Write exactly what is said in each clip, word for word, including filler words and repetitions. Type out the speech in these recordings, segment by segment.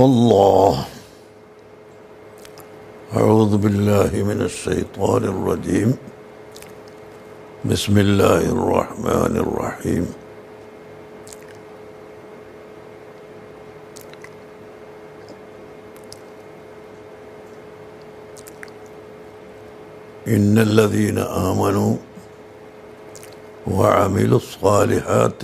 الله. أعوذ بالله من الشيطان الرجيم. بسم الله الرحمن الرحيم. إن الذين آمنوا وعملوا الصالحات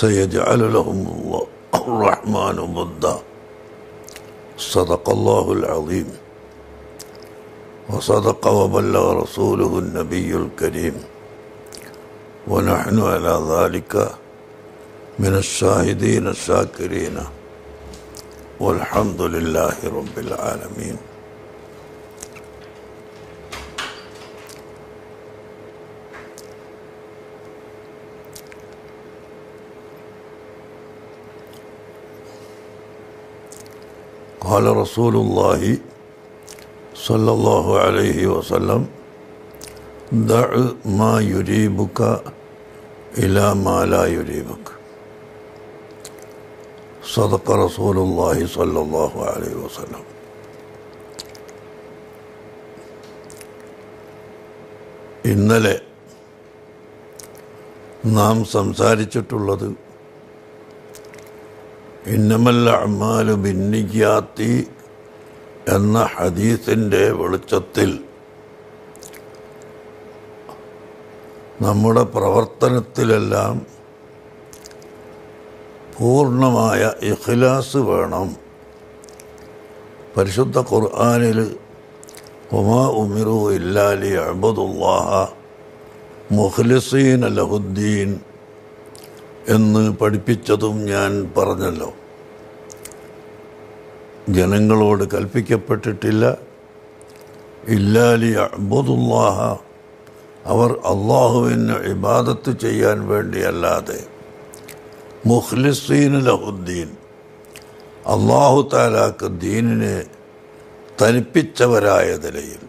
سيجعل لهم الله الرحمن ودا صدق الله العظيم وصدق وبلغ رسوله النبي الكريم ونحن على ذلك من الشاهدين الشاكرين والحمد لله رب العالمين. قال رسول الله صلى الله عليه وسلم دع ما يريبك إلى ما لا يريبك صدق رسول الله صلى الله عليه وسلم. ഇന്നലെ നാം സംസാരിച്ചിട്ടുള്ളത് ഇന്നമൽ അഅ്മാലു ബിന്നിയ്യാത്തി എന്ന ഹദീസിൻ്റെ വെളിച്ചത്തിൽ നമ്മുടെ പ്രവർത്തനത്തിലെല്ലാം പൂർണ്ണമായ ഇഖ്ലാസ് വേണം. പരിശുദ്ധ ഖുർആനിൽ വമാ ഉമിറു ഇല്ലാ ലിയഅ്ബുദുല്ലാഹ മുഖ്ലിസീന ലഹുദ്ദീൻ എന്ന് പഠിപ്പിച്ചതും ഞാൻ പറഞ്ഞല്ലോ. ജനങ്ങളോട് കൽപ്പിക്കപ്പെട്ടിട്ടില്ല ഇല്ലാ ലിയഅ്ബുദുല്ലാഹ, അവർ അള്ളാഹുവിന് ഇബാദത്ത് ചെയ്യാൻ വേണ്ടിയല്ലാതെ, മുഖ്ലിസീന ലഹുദ്ദീൻ, അള്ളാഹു തആലാക്ക് ദീനിനെ തനിപ്പിച്ചവരായ നിലയിൽ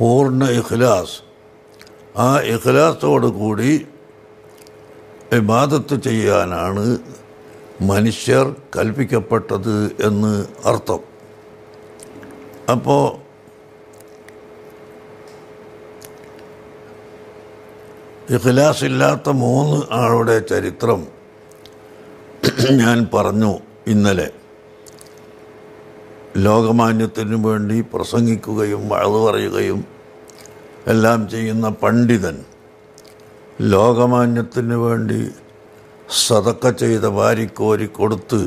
പൂർണ്ണ ഇഖ്ലാസ്, ആ ഇഖ്ലാസോടുകൂടി ഇബാദത്ത് ചെയ്യാനാണ് മനുഷ്യർ കൽപ്പിക്കപ്പെട്ടത് എന്ന് അർത്ഥം. അപ്പോൾ ഇഖ്ലാസ് ഇല്ലാത്ത മൂന്ന് ആളുടെ ചരിത്രം ഞാൻ പറഞ്ഞു. ഇന്നലെ ലോകമാന്യത്തിനു വേണ്ടി പ്രസംഗിക്കുകയും വഅദ് പറയുകയും എല്ലാം ചെയ്യുന്ന പണ്ഡിതൻ, ലോകമാന്യത്തിന് വേണ്ടി സദക്ക ചെയ്ത വാരിക്കോരി കൊടുത്ത്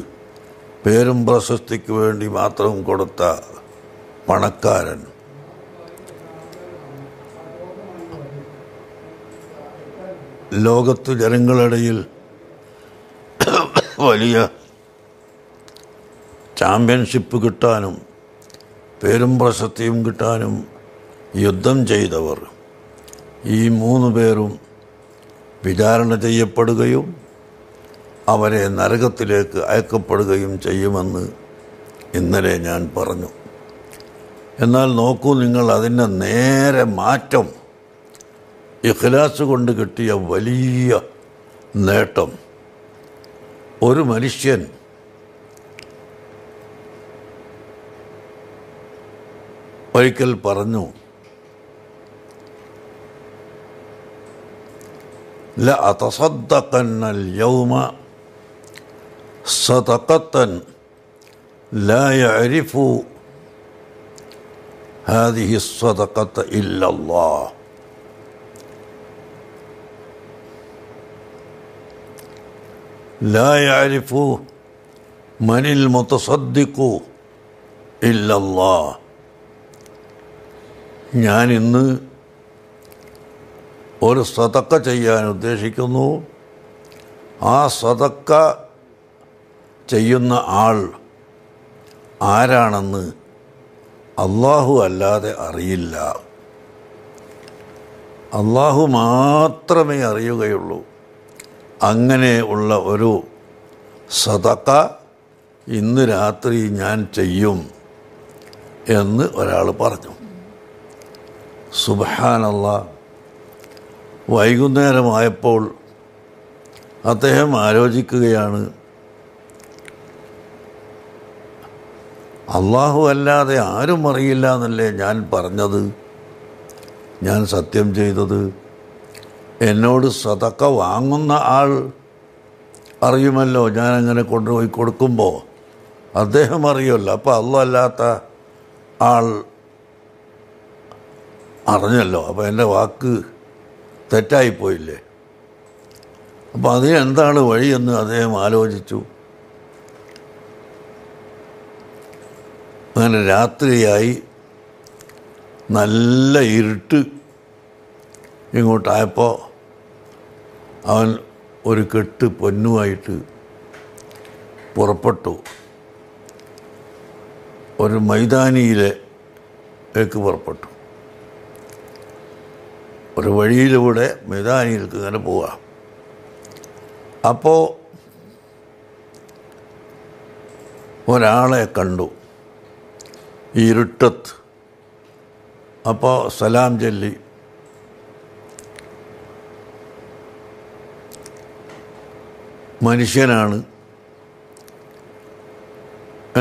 പേരും പ്രശസ്തിക്ക് വേണ്ടി മാത്രം കൊടുത്ത പണക്കാരൻ, ലോകത്ത് ജനങ്ങളിടയിൽ വലിയ ചാമ്പ്യൻഷിപ്പ് കിട്ടാനും പേരും പ്രശസ്തിയും കിട്ടാനും യുദ്ധം ചെയ്തവർ, ഈ മൂന്ന് പേരും വിചാരണ ചെയ്യപ്പെടുകയും അവരെ നരകത്തിലേക്ക് അയക്കപ്പെടുകയും ചെയ്യുമെന്ന് ഇന്നലെ ഞാൻ പറഞ്ഞു. എന്നാൽ നോക്കൂ, നിങ്ങൾ അതിൻ്റെ നേരെ മാറ്റം, ഇഖ്ലാസ് കൊണ്ട് കിട്ടിയ വലിയ നേട്ടം. ഒരു മനുഷ്യൻ ഒരിക്കൽ പറഞ്ഞു, لأتصدقن اليوم صدقة لا يعرف هذه الصدقة إلا الله. لا يعرف من المتصدق إلا الله. يعني إن ഒരു സദക്ക ചെയ്യാൻ ഉദ്ദേശിക്കുന്നു, ആ സദക്ക ചെയ്യുന്ന ആൾ ആരാണെന്ന് അള്ളാഹു അല്ലാതെ അറിയില്ല, അള്ളാഹു മാത്രമേ അറിയുകയുള്ളൂ. അങ്ങനെ ഉള്ള ഒരു സദക്ക ഇന്ന് രാത്രി ഞാൻ ചെയ്യും എന്ന് ഒരാൾ പറഞ്ഞു. സുബ്ഹാനല്ലാഹ്. വൈകുന്നേരമായപ്പോൾ അദ്ദേഹം ആലോചിക്കുകയാണ്, അള്ളാഹു അല്ലാതെ ആരും അറിയില്ല എന്നല്ലേ ഞാൻ പറഞ്ഞത്, ഞാൻ സത്യം ചെയ്തത്. എന്നോട് സതക്ക വാങ്ങുന്ന ആൾ അറിയുമല്ലോ, ഞാനങ്ങനെ കൊണ്ടുപോയി കൊടുക്കുമ്പോൾ അദ്ദേഹം അറിയുമല്ലോ. അപ്പോൾ അള്ളാഹു അല്ലാത്ത ആൾ അറിഞ്ഞല്ലോ. അപ്പോൾ എൻ്റെ വാക്ക് തെറ്റായിപ്പോയില്ലേ? അപ്പോൾ അതിനെന്താണ് വഴിയെന്ന് അദ്ദേഹം ആലോചിച്ചു. അങ്ങനെ രാത്രിയായി, നല്ല ഇരുട്ട് ഇങ്ങോട്ടായപ്പോൾ അവൻ ഒരു കെട്ട് പൊന്നുമായിട്ട് പുറപ്പെട്ടു. ഒരു മൈതാനിയിലേക്ക് പുറപ്പെട്ടു. ഒരു വഴിയിലൂടെ മൈതാനിയിലേക്ക് ഇങ്ങനെ പോവാം. അപ്പോൾ ഒരാളെ കണ്ടു ഇരുട്ടത്ത്. അപ്പോൾ സലാം ചൊല്ലി. മനുഷ്യനാണ്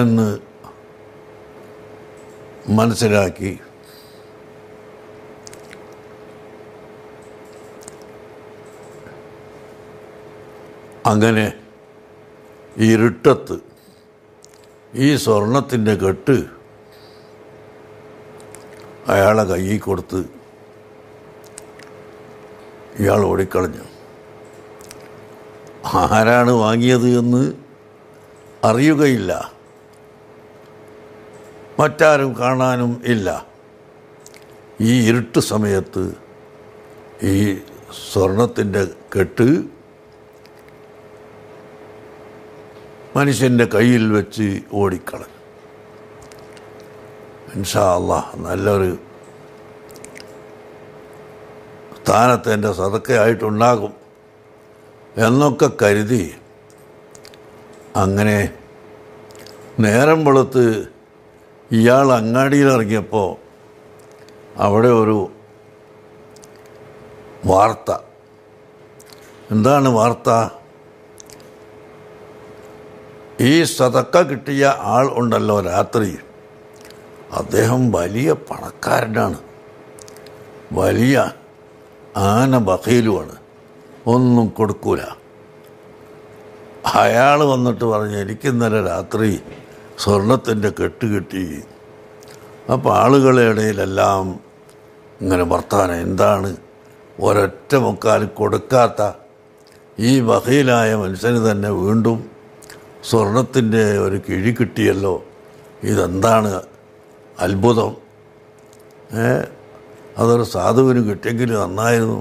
എന്ന് മനസ്സിലാക്കി അങ്ങനെ ഇരുട്ടത്ത് ഈ സ്വർണത്തിൻ്റെ കെട്ട് അയാളെ കയ്യിൽ കൊടുത്ത് ഇയാൾ ഓടിക്കളഞ്ഞു. ആരാണ് വാങ്ങിയത് എന്ന് അറിയുകയില്ല, മറ്റാരും കാണാനും ഇല്ല. ഈ ഇരുട്ട് സമയത്ത് ഈ സ്വർണത്തിൻ്റെ കെട്ട് മനുഷ്യൻ്റെ കയ്യിൽ വെച്ച് ഓടിക്കളഞ്ഞു. ഇൻഷാ അല്ലാഹ് നല്ലൊരു സ്ഥാനത്ത് എൻ്റെ സദക്കയായിട്ടുണ്ടാകും എന്നൊക്കെ കരുതി അങ്ങനെ നേരം വെളുത്ത് ഇയാൾ അങ്ങാടിയിലിറങ്ങിയപ്പോൾ അവിടെ ഒരു വാർത്ത. എന്താണ് വാർത്ത? ഈ സദക്ക കിട്ടിയ ആൾ ഉണ്ടല്ലോ രാത്രി, അദ്ദേഹം വലിയ പണക്കാരനാണ്, വലിയ ആന ബഖീലുമാണ്, ഒന്നും കൊടുക്കൂല. അയാൾ വന്നിട്ട് പറഞ്ഞു, എനിക്ക് ഇന്നലെ രാത്രി സ്വർണത്തിൻ്റെ കെട്ട് കിട്ടി. അപ്പോൾ ആളുകളുടെ ഇടയിലെല്ലാം ഇങ്ങനെ വർത്താനം. എന്താണ് ഒരൊറ്റ മുക്കാൽ കൊടുക്കാത്ത ഈ ബഖീലായ മനുഷ്യന് തന്നെ വീണ്ടും സ്വർണത്തിൻ്റെ ഒരു കിഴി കിട്ടിയല്ലോ, ഇതെന്താണ് അത്ഭുതം, അതൊരു സാധുവിന് കിട്ടിയെങ്കിൽ നന്നായിരുന്നു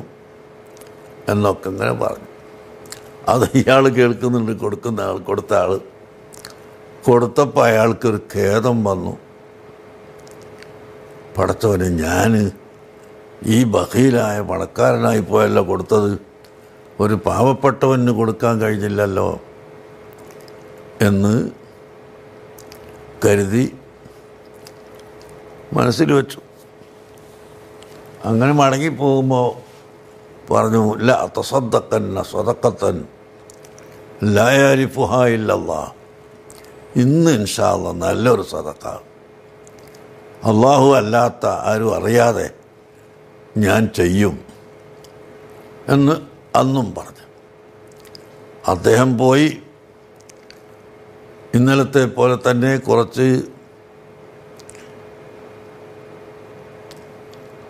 എന്നൊക്കെ ഇങ്ങനെ പറഞ്ഞു. അത് ഇയാൾ കേൾക്കുന്നുണ്ട്, കൊടുക്കുന്ന ആൾ കൊടുത്ത ആൾ കൊടുത്തപ്പോൾ അയാൾക്കൊരു ഖേദം വന്നു. പടച്ചവനെ, ഞാൻ ഈ ബഖീലായ പണക്കാരനായി പോയല്ലോ കൊടുത്തത്, ഒരു പാവപ്പെട്ടവന് കൊടുക്കാൻ കഴിഞ്ഞില്ലല്ലോ എന്ന് കരുതി മനസ്സിൽ വെച്ചു. അങ്ങനെ മടങ്ങിപ്പോകുമ്പോൾ പറഞ്ഞു, ല തസദ്ദഖന്ന സദഖത്തൻ ലാ യഅരിഫുഹാ ഇല്ലല്ലാഹ്. ഇന്ന് ഇൻഷാ അല്ലാഹ് നല്ലൊരു സദഖ അള്ളാഹു അല്ലാത്ത ആരും അറിയാതെ ഞാൻ ചെയ്യും എന്ന് അന്നും പറഞ്ഞു. അദ്ദേഹം പോയി ഇന്നലത്തെ പോലെ തന്നെ കുറച്ച്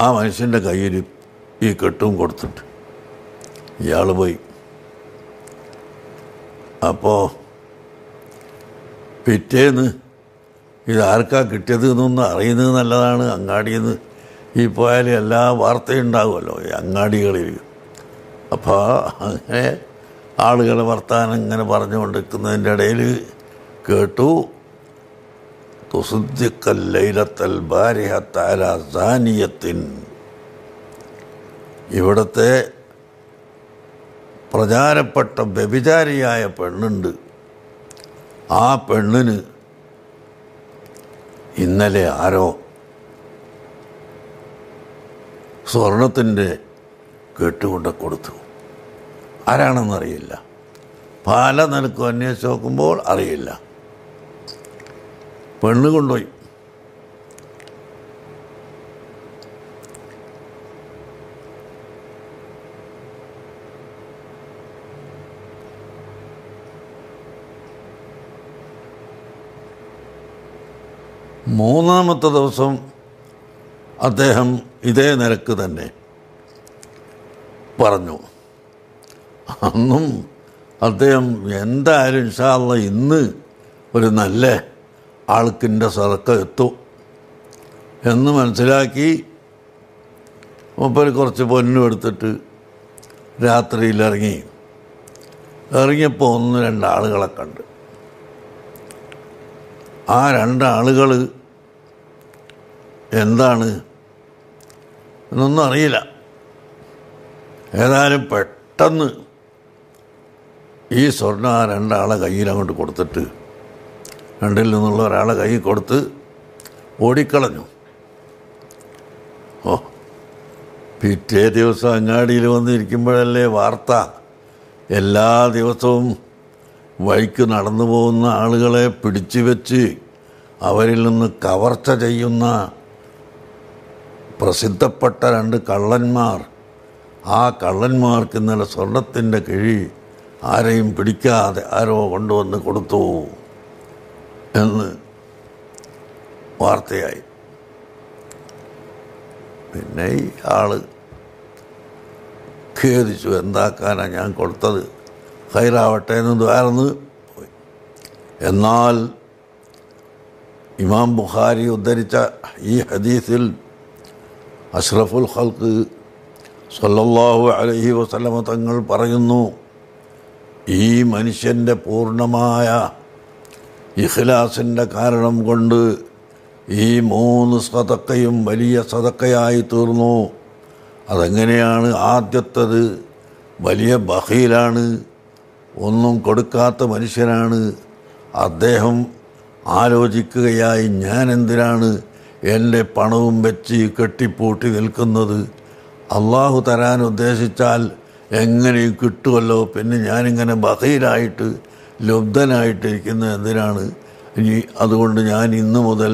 ആ മനുഷ്യൻ്റെ കയ്യിൽ ഈ കെട്ടും കൊടുത്തിട്ട് ഇയാൾ പോയി. അപ്പോൾ പിറ്റേന്ന് ഇതാർക്കാ കിട്ടിയത് എന്നൊന്നും അറിയുന്നത് നല്ലതാണ്. അങ്ങാടിയിൽ നിന്ന് ഈ പോയാലും എല്ലാ വാർത്തയും ഉണ്ടാകുമല്ലോ ഈ അങ്ങാടികളിൽ. അപ്പോൾ അങ്ങനെ ആളുകളെ വർത്താനം ഇങ്ങനെ പറഞ്ഞുകൊണ്ടിരിക്കുന്നതിൻ്റെ ഇടയിൽ കേട്ടു, تصدق الليلة البارحة على زانية ഇവിടുത്തെ പ്രചാരപ്പെട്ട വ്യഭിചാരിയായ പെണ്ണുണ്ട്. ആ പെണ്ണിന് ഇന്നലെ ആരോ സ്വർണത്തിൻ്റെ കെട്ടുകൊണ്ട് കൊടുത്തു. ആരാണെന്നറിയില്ല. പല നിലക്കും അന്വേഷിച്ച് നോക്കുമ്പോൾ അറിയില്ല. പെണ്ണ് കൊണ്ടുപോയി. മൂന്നാമത്തെ ദിവസം അദ്ദേഹം ഇതേ നിരക്ക് തന്നെ പറഞ്ഞു. അന്നും അദ്ദേഹം എന്തായാലും ഇൻഷാ അല്ലാഹ് ഇന്ന് ഒരു നല്ല ആൾക്കിൻ്റെ സദക്ക എത്തും എന്ന് മനസ്സിലാക്കി മുപ്പർ കുറച്ച് പൊന്നും എടുത്തിട്ട് രാത്രിയിൽ ഇറങ്ങി. ഇറങ്ങിയപ്പോൾ ഒന്ന് രണ്ടാളുകളെ കണ്ട്. ആ രണ്ടാളുകൾ എന്താണ് എന്നൊന്നും അറിയില്ല. ഏതായാലും പെട്ടെന്ന് ഈ സ്വർണ്ണം ആ രണ്ടാളെ കയ്യിൽ അങ്ങോട്ട് കൊടുത്തിട്ട് രണ്ടിൽ നിന്നുള്ള ഒരാളെ കയ്യിൽ കൊടുത്ത് ഓടിക്കളഞ്ഞു. ഓ പിറ്റേ ദിവസം അങ്ങാടിയിൽ വന്നിരിക്കുമ്പോഴല്ലേ വാർത്ത. എല്ലാ ദിവസവും വഴിക്ക് നടന്നു പോകുന്ന ആളുകളെ പിടിച്ചു വെച്ച് അവരിൽ നിന്ന് കവർച്ച ചെയ്യുന്ന പ്രസിദ്ധപ്പെട്ട രണ്ട് കള്ളന്മാർ. ആ കള്ളന്മാർക്ക് ഇന്നലെ സ്വർണത്തിൻ്റെ കിഴി ആരെയും പിടിക്കാതെ ആരോ കൊണ്ടുവന്ന് കൊടുത്തു എന്ന് വാർത്തയായി. പിന്നെ ഈ ആൾ ഖേദിച്ചു, എന്താക്കാനാണ് ഞാൻ കൊടുത്തത്, ഹൈറാവട്ടെ എന്ന് ദ്വാരന്ന് പോയി. എന്നാൽ ഇമാം ബുഖാരി ഉദ്ധരിച്ച ഈ ഹദീസിൽ അഷ്റഫുൽ ഖൽഖ് സല്ലല്ലാഹു അലൈഹി വസല്ലമ തങ്ങൾ പറയുന്നു, ഈ മനുഷ്യൻ്റെ പൂർണ്ണമായ ഇഖ്ലാസിൻ്റെ കാരണം കൊണ്ട് ഈ മൂന്ന് സദക്കയും വലിയ സദക്കയായി തീർന്നു. അതെങ്ങനെയാണ്? ആദ്യത്തത് വലിയ ബഖീലാണ്, ഒന്നും കൊടുക്കാത്ത മനുഷ്യനാണ്. അദ്ദേഹം ആലോചിക്കുകയായി, ഞാൻ എന്തിനാണ് എൻ്റെ പണവും വെച്ച് കെട്ടിപ്പൂട്ടി നിൽക്കുന്നത്? അള്ളാഹു തരാൻ ഉദ്ദേശിച്ചാൽ എങ്ങനെയും കിട്ടുമല്ലോ. പിന്നെ ഞാനിങ്ങനെ ബഖീലായിട്ട് ലബ്ധനായിട്ടിരിക്കുന്നത് എന്തിനാണ്? ഇനി അതുകൊണ്ട് ഞാൻ ഇന്നു മുതൽ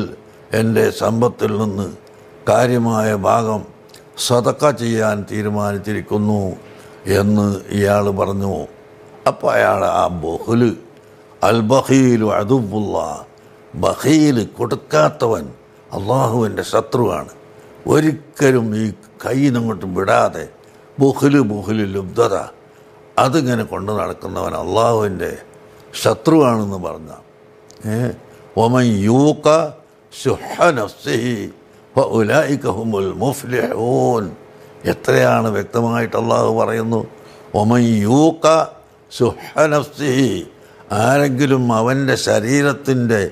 എൻ്റെ സമ്പത്തിൽ നിന്ന് കാര്യമായ ഭാഗം സദക്ക ചെയ്യാൻ തീരുമാനിച്ചിരിക്കുന്നു എന്ന് ഇയാൾ പറഞ്ഞു. അപ്പോൾ അയാൾ ആ ബഹുല് അൽ ബഹീലു അദുബുള്ള, ബഹീൽ കൊടുക്കാത്തവൻ അള്ളാഹുവിൻ്റെ ശത്രുവാണ്. ഒരിക്കലും ഈ കയ്യിൽ നിന്നിങ്ങോട്ടും വിടാതെ ബുഹുല് ബുഹുല് ലുബ്ധത അതിങ്ങനെ കൊണ്ട് നടക്കുന്നവൻ അള്ളാഹുവിൻ്റെ ശത്രുവാണെന്ന് പറഞ്ഞ വമൻ യൂക ശുഹ നഫ്സിഹി ഫഉലൈക ഹുമുൽ മുഫ്ലിഹൂൻ. എത്രയാണ് വ്യക്തമായിട്ട് അള്ളാഹു പറയുന്നു, വമൻ യൂക ശുഹ നഫ്സിഹി. ആരെങ്കിലും അവൻ്റെ ശരീരത്തിൻ്റെ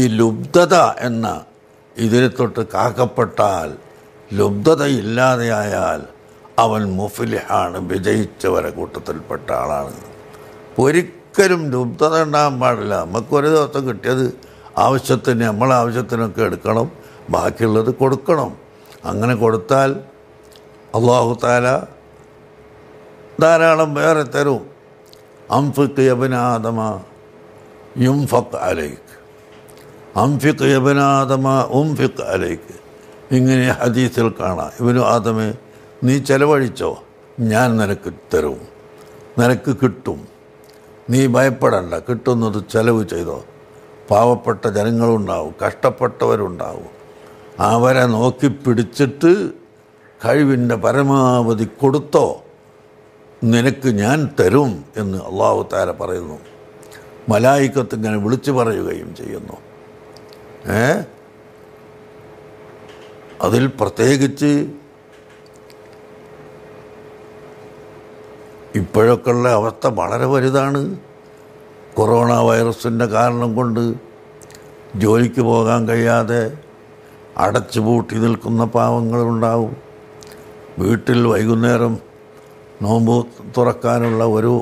ഈ ലുബ്ധത എന്ന ഇതിനെ തൊട്ട് കാക്കപ്പെട്ടാൽ, ലുബ്ധതയില്ലാതെയായാൽ അവൻ മുഫ്ലിഹാണ്, വിജയിച്ചവരെ കൂട്ടത്തിൽപ്പെട്ട ആളാണ്. ഒരിക്കലും ലുബ്ധത ഉണ്ടാകാൻ പാടില്ല. നമുക്കൊരു ദിവസം കിട്ടിയത് ആവശ്യത്തിന്, നമ്മളെ ആവശ്യത്തിനൊക്കെ എടുക്കണം, ബാക്കിയുള്ളത് കൊടുക്കണം. അങ്ങനെ കൊടുത്താൽ അല്ലാഹു തആല ധാരാളം വേറെ തരും. അംഫിഖ് യ ബന ആദമ യുംഫഖ് അലൈക്ക്, അംഫിഖ് യ ബന ആദമ ഉംഫിഖ് അലൈക്ക്. ഇങ്ങനെ ഹദീസിൽ കാണാം. ഇബ്നു ആദമേ, നീ ചെലവഴിച്ചോ, ഞാൻ നിനക്ക് തരും, നിനക്ക് കിട്ടും, നീ ഭയപ്പെടണ്ട, കിട്ടുന്നത് ചെലവ് ചെയ്തോ. പാവപ്പെട്ട ജനങ്ങളുണ്ടാവും, കഷ്ടപ്പെട്ടവരുണ്ടാവും, അവരെ നോക്കി പിടിച്ചിട്ട് കഴിവിൻ്റെ പരമാവധി കൊടുത്തോ, നിനക്ക് ഞാൻ തരും എന്ന് അള്ളാഹു തആല പറയുന്നു. മലായിക്കത്ത് ഇങ്ങനെ വിളിച്ചു പറയുകയും ചെയ്യുന്നു. ഏ അതിൽ പ്രത്യേകിച്ച് ഇപ്പോഴൊക്കെയുള്ള അവസ്ഥ വളരെ വലുതാണ്. കൊറോണ വൈറസിൻ്റെ കാരണം കൊണ്ട് ജോലിക്ക് പോകാൻ കഴിയാതെ അടച്ചുപൂട്ടി നിൽക്കുന്ന പാവങ്ങളുണ്ടാവും. വീട്ടിൽ വൈകുന്നേരം നോമ്പ് തുറക്കാനുള്ള ഒരു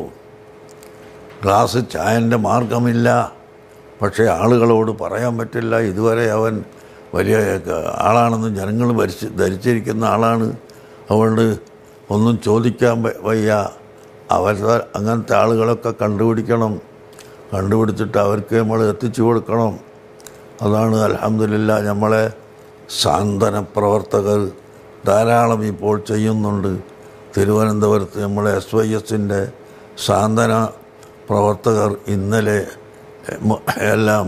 ഗ്ലാസ് ചായൻ്റെ മാർഗമില്ല. പക്ഷേ ആളുകളോട് പറയാൻ പറ്റില്ല, ഇതുവരെ അവൻ വലിയ ആളാണെന്ന് ജനങ്ങൾ ഭരിച്ച് ധരിച്ചിരിക്കുന്ന ആളാണ്, അതുകൊണ്ട് ഒന്നും ചോദിക്കാൻ വയ്യ. അവർ അങ്ങനത്തെ ആളുകളൊക്കെ കണ്ടുപിടിക്കണം, കണ്ടുപിടിച്ചിട്ട് അവർക്ക് നമ്മൾ എത്തിച്ചു കൊടുക്കണം. അതാണ് അൽഹംദുലില്ലാ നമ്മളെ സാന്ത്വന പ്രവർത്തകർ ധാരാളം ഇപ്പോൾ ചെയ്യുന്നുണ്ട്. തിരുവനന്തപുരത്ത് നമ്മളെ എസ് വൈ എസിൻ്റെ സാന്ത്വന പ്രവർത്തകർ ഇന്നലെ എല്ലാം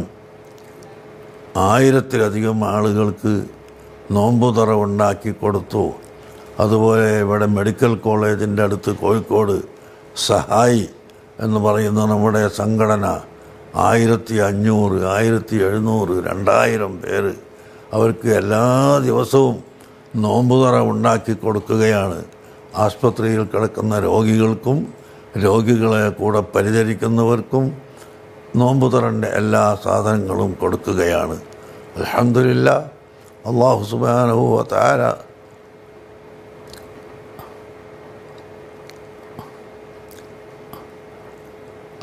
ആയിരത്തിലധികം ആളുകൾക്ക് നോമ്പുതറവുണ്ടാക്കി കൊടുത്തു. അതുപോലെ ഇവിടെ മെഡിക്കൽ കോളേജിൻ്റെ അടുത്ത് കോഴിക്കോട് സഹായി എന്ന് പറയുന്ന നമ്മുടെ സംഘടന ആയിരത്തി അഞ്ഞൂറ് ആയിരത്തി എഴുന്നൂറ് രണ്ടായിരം പേര് അവർക്ക് എല്ലാ ദിവസവും നോമ്പുതറ ഉണ്ടാക്കി കൊടുക്കുകയാണ്. ആസ്പത്രിയിൽ കിടക്കുന്ന രോഗികൾക്കും രോഗികളെ കൂടെ പരിചരിക്കുന്നവർക്കും നോമ്പുതറൻ്റെ എല്ലാ സാധനങ്ങളും കൊടുക്കുകയാണ്. അൽഹംദുലില്ലാ അല്ലാഹു സുബ്ഹാനഹു വ തആല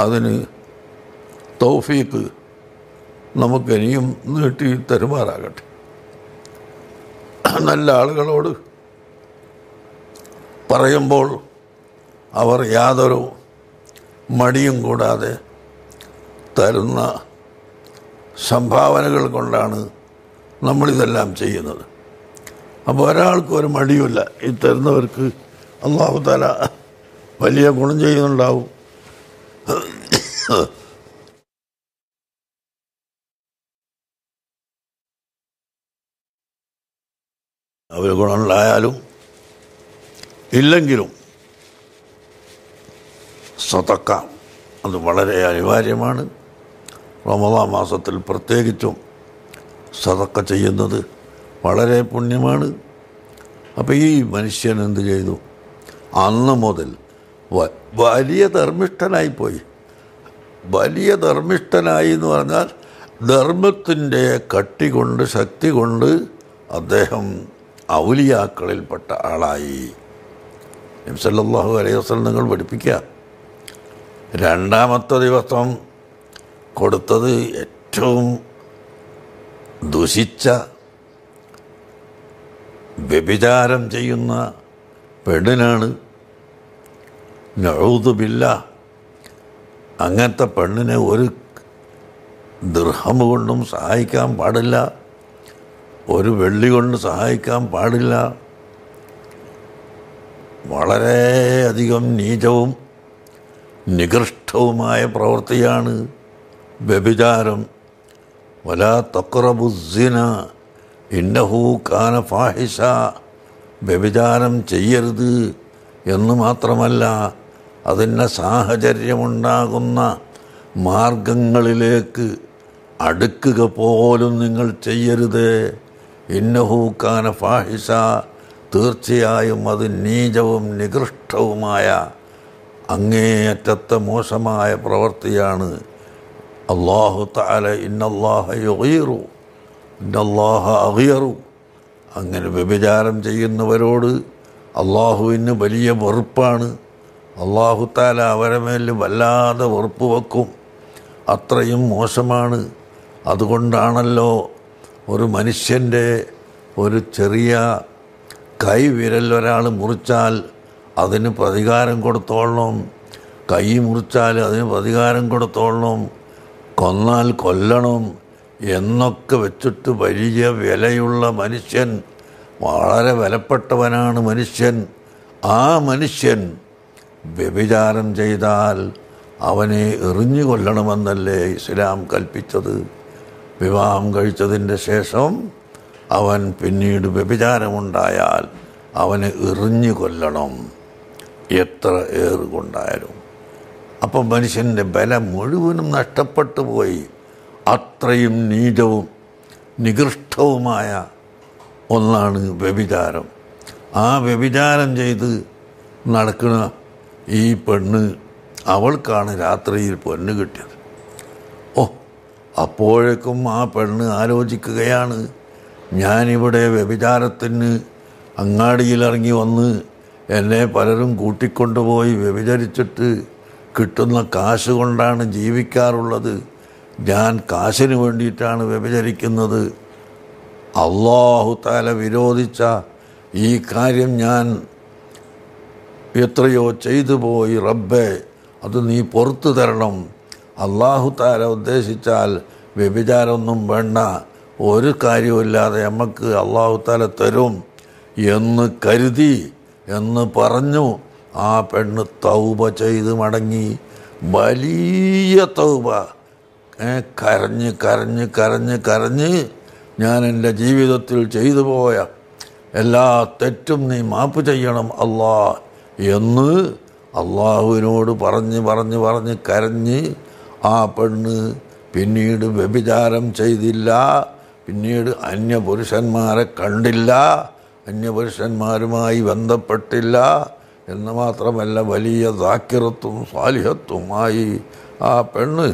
അതിന് തൗഫീഖ് നമുക്കിനിയും നീട്ടി തരുമാറാകട്ടെ. നല്ല ആളുകളോട് പറയുമ്പോൾ അവർ യാതൊരു മടിയും കൂടാതെ തരുന്ന സംഭാവനകൾ കൊണ്ടാണ് നമ്മളിതെല്ലാം ചെയ്യുന്നത്. അപ്പോൾ ഒരാൾക്കും ഒരു മടിയുമില്ല. ഈ തരുന്നവർക്ക് അല്ലാഹു തആല വലിയ ഗുണം ചെയ്യുന്നുണ്ടാവും. അവർ ഗുണങ്ങളായാലും ഇല്ലെങ്കിലും സതക്ക അത് വളരെ അനിവാര്യമാണ്. റമദാൻ മാസത്തിൽ പ്രത്യേകിച്ചും സതക്ക ചെയ്യുന്നത് വളരെ പുണ്യമാണ്. അപ്പോൾ ഈ മനുഷ്യൻ എന്ത് ചെയ്തു? അന്ന് മുതൽ വലിയ ധർമ്മിഷ്ഠനായിപ്പോയി. വലിയ ധർമ്മിഷ്ഠനായി എന്ന് പറഞ്ഞാൽ ധർമ്മത്തിൻ്റെ കട്ടി കൊണ്ട് ശക്തി കൊണ്ട് അദ്ദേഹം ഔലിയാക്കളിൽപ്പെട്ട ആളായി. നബി സല്ലല്ലാഹു അലൈഹി വസല്ലം നിങ്ങൾ പഠിപ്പിക്കുക. രണ്ടാമത്തെ ദിവസം കൊടുത്തത് ഏറ്റവും ദുഷിച്ച വ്യഭിചാരം ചെയ്യുന്ന പെണ്ണിനാണ്. നഊദു ബില്ലാഹ്, അങ്ങനത്തെ പെണ്ണിനെ ഒരു ദിർഹം കൊണ്ടും സഹായിക്കാൻ പാടില്ല, ഒരു വെള്ളി കൊണ്ട് സഹായിക്കാൻ പാടില്ല. വളരെയധികം നീചവും നികൃഷ്ടവുമായ പ്രവൃത്തിയാണ് വ്യഭിചാരം. വലാ തഖ്റബു സിന ഇന്നഹു കാന ഫാഹിഷ, വ്യഭിചാരം ചെയ്യരുത് എന്ന് മാത്രമല്ല അതിൻ്റെ സാഹചര്യമുണ്ടാകുന്ന മാർഗങ്ങളിലേക്ക് അടുക്കുക പോലും നിങ്ങൾ ചെയ്യരുത്. ഇന്നഹു കാന ഫാഹിഷ, തീർച്ചയായും അത് നീചവും നികൃഷ്ടവുമായ അങ്ങേയറ്റത്തെ മോശമായ പ്രവൃത്തിയാണ്. അല്ലാഹു തആല ഇന്നല്ലാഹ യുഗീറു ഇന്നല്ലാഹ അഗീറു, അങ്ങനെ വ്യഭിചാരം ചെയ്യുന്നവരോട് അള്ളാഹുവിന് വലിയ വെറുപ്പാണ്. അല്ലാഹു തആല അവരെ മേൽ വല്ലാതെ വെറുപ്പ് വെക്കും, അത്രയും മോശമാണ്. അതുകൊണ്ടാണല്ലോ ഒരു മനുഷ്യൻ്റെ ഒരു ചെറിയ കൈവിരൽ ഒരാൾ മുറിച്ചാൽ അതിന് പ്രതികാരം കൊടുത്തോളണം, കൈ മുറിച്ചാൽ അതിന് പ്രതികാരം കൊടുത്തോളണം, കൊന്നാൽ കൊല്ലണം എന്നൊക്കെ വെച്ചിട്ട് വലിയ വിലയുള്ള മനുഷ്യൻ, വളരെ വിലപ്പെട്ടവനാണ് മനുഷ്യൻ. ആ മനുഷ്യൻ വ്യഭിചാരം ചെയ്താൽ അവനെ എറിഞ്ഞു കൊല്ലണമെന്നല്ലേ ഇസ്ലാം കൽപ്പിച്ചത്. വിവാഹം കഴിച്ചതിൻ്റെ ശേഷം അവൻ പിന്നീട് വ്യഭിചാരമുണ്ടായാൽ അവനെ എറിഞ്ഞു കൊല്ലണം, എത്ര ഏറുകൊണ്ടായാലും. അപ്പം മനുഷ്യൻ്റെ ബലം മുഴുവനും നഷ്ടപ്പെട്ടു പോയി. അത്രയും നീചവും നികൃഷ്ടവുമായ ഒന്നാണ് വ്യഭിചാരം. ആ വ്യഭിചാരം ചെയ്ത് നടക്കുന്ന ഈ പെണ്ണ്, അവൾക്കാണ് രാത്രിയിൽ പെണ്ണ് കിട്ടിയത്. ഓ, അപ്പോഴേക്കും ആ പെണ്ണ് ആലോചിക്കുകയാണ്, ഞാനിവിടെ വ്യഭിചാരത്തിന് അങ്ങാടിയിലിറങ്ങി വന്ന് എന്നെ പലരും കൂട്ടിക്കൊണ്ടുപോയി വ്യഭിചരിച്ചിട്ട് കിട്ടുന്ന കാശ് കൊണ്ടാണ് ജീവിക്കാറുള്ളത്. ഞാൻ കാശിന് വേണ്ടിയിട്ടാണ് വ്യഭിചരിക്കുന്നത്. അല്ലാഹു തആല വിരോധിച്ച ഈ കാര്യം ഞാൻ എത്രയോ ചെയ്തു പോയി റബ്ബേ, അത് നീ പുറത്തു തരണം. അല്ലാഹു തആല ഉദ്ദേശിച്ചാൽ വ്യഭിചാരമൊന്നും വേണ്ട, ഒരു കാര്യമില്ലാതെ നമുക്ക് അല്ലാഹു തആല തരും എന്ന് കരുതി എന്ന് പറഞ്ഞു. ആ പെണ്ണ് തൗബ ചെയ്ത് മടങ്ങി, വലിയ തൗബ. കരഞ്ഞ് കരഞ്ഞ് കരഞ്ഞ് കരഞ്ഞ് ഞാൻ എൻ്റെ ജീവിതത്തിൽ ചെയ്തു പോയ എല്ലാ തെറ്റും നീ മാപ്പ് ചെയ്യണം അല്ലാ എന്ന് അള്ളാഹുവിനോട് പറഞ്ഞ് പറഞ്ഞ് പറഞ്ഞ് കരഞ്ഞ് ആ പെണ്ണ് പിന്നീട് വ്യഭിചാരം ചെയ്തില്ല. പിന്നീട് അന്യപുരുഷന്മാരെ കണ്ടില്ല, അന്യപുരുഷന്മാരുമായി ബന്ധപ്പെട്ടില്ല. എന്ന് മാത്രമല്ല, വലിയ ദാക്കിറത്തും സാലിഹത്തുമായി ആ പെണ്ണ്.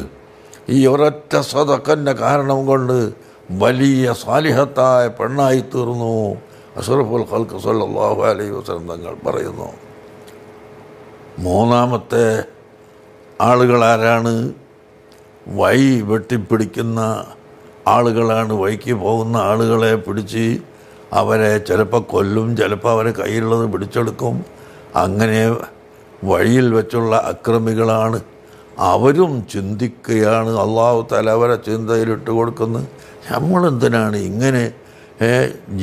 ഈ ഒരൊറ്റ സദഖന്റെ കാരണം കൊണ്ട് വലിയ സാലിഹത്തായ പെണ്ണായി തീർന്നു. അഷ്റഫുൽ ഖൽഖ് സല്ലല്ലാഹു അലൈഹി വസല്ലം തങ്ങൾ പറയുന്നു. മൂന്നാമത്തെ ആളുകളാരാണ്? വൈ വെട്ടിപ്പിടിക്കുന്ന ആളുകളാണ്. വൈക്ക് പോകുന്ന ആളുകളെ പിടിച്ച് അവരെ ചിലപ്പോൾ കൊല്ലും, ചിലപ്പോൾ അവരെ കയ്യിലുള്ളത് പിടിച്ചെടുക്കും. അങ്ങനെ വഴിയിൽ വെച്ചുള്ള അക്രമികളാണ്. അവരും ചിന്തിക്കുകയാണ്, അള്ളാഹു തആല അവരെ ചിന്തയിലിട്ട് കൊടുക്കുന്നത്, നമ്മളെന്തിനാണ് ഇങ്ങനെ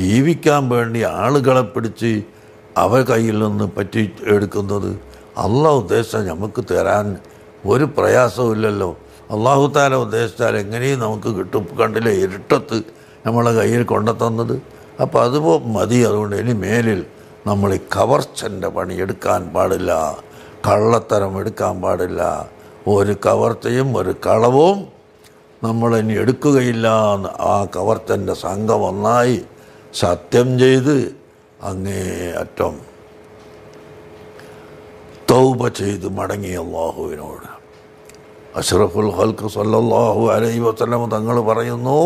ജീവിക്കാൻ വേണ്ടി ആളുകളെ പിടിച്ച് അവ കയ്യിൽ നിന്ന് പറ്റി എടുക്കുന്നത്? അള്ളാഹു ഉദ്ദേശിച്ചാൽ നമുക്ക് തരാൻ ഒരു പ്രയാസമില്ലല്ലോ. അള്ളാഹു തആല ഉദ്ദേശിച്ചാൽ എങ്ങനെയും നമുക്ക് കിട്ടും. കണ്ടില്ലേ, ഇരുട്ടത്ത് നമ്മളെ കയ്യിൽ കൊണ്ടെത്തുന്നത്. അപ്പോൾ അതുപോ മതി. അതുകൊണ്ട് ഇനി മേലിൽ നമ്മൾ ഈ കവർച്ചൻ്റെ പണി എടുക്കാൻ പാടില്ല, കള്ളത്തരം എടുക്കാൻ പാടില്ല. ഒരു കവർച്ചയും ഒരു കളവും നമ്മളിനി എടുക്കുകയില്ല എന്ന് ആ കവർച്ചൻ്റെ സംഘം ഒന്നായി സത്യം ചെയ്ത് അങ്ങേ അറ്റം തൗബ ചെയ്ത് മടങ്ങി അള്ളാഹുവിനോട്. അഷ്റഫുൽ ഖൽഖ് സല്ലല്ലാഹു അലൈഹി വസല്ലം തങ്ങൾ പറയുന്നു,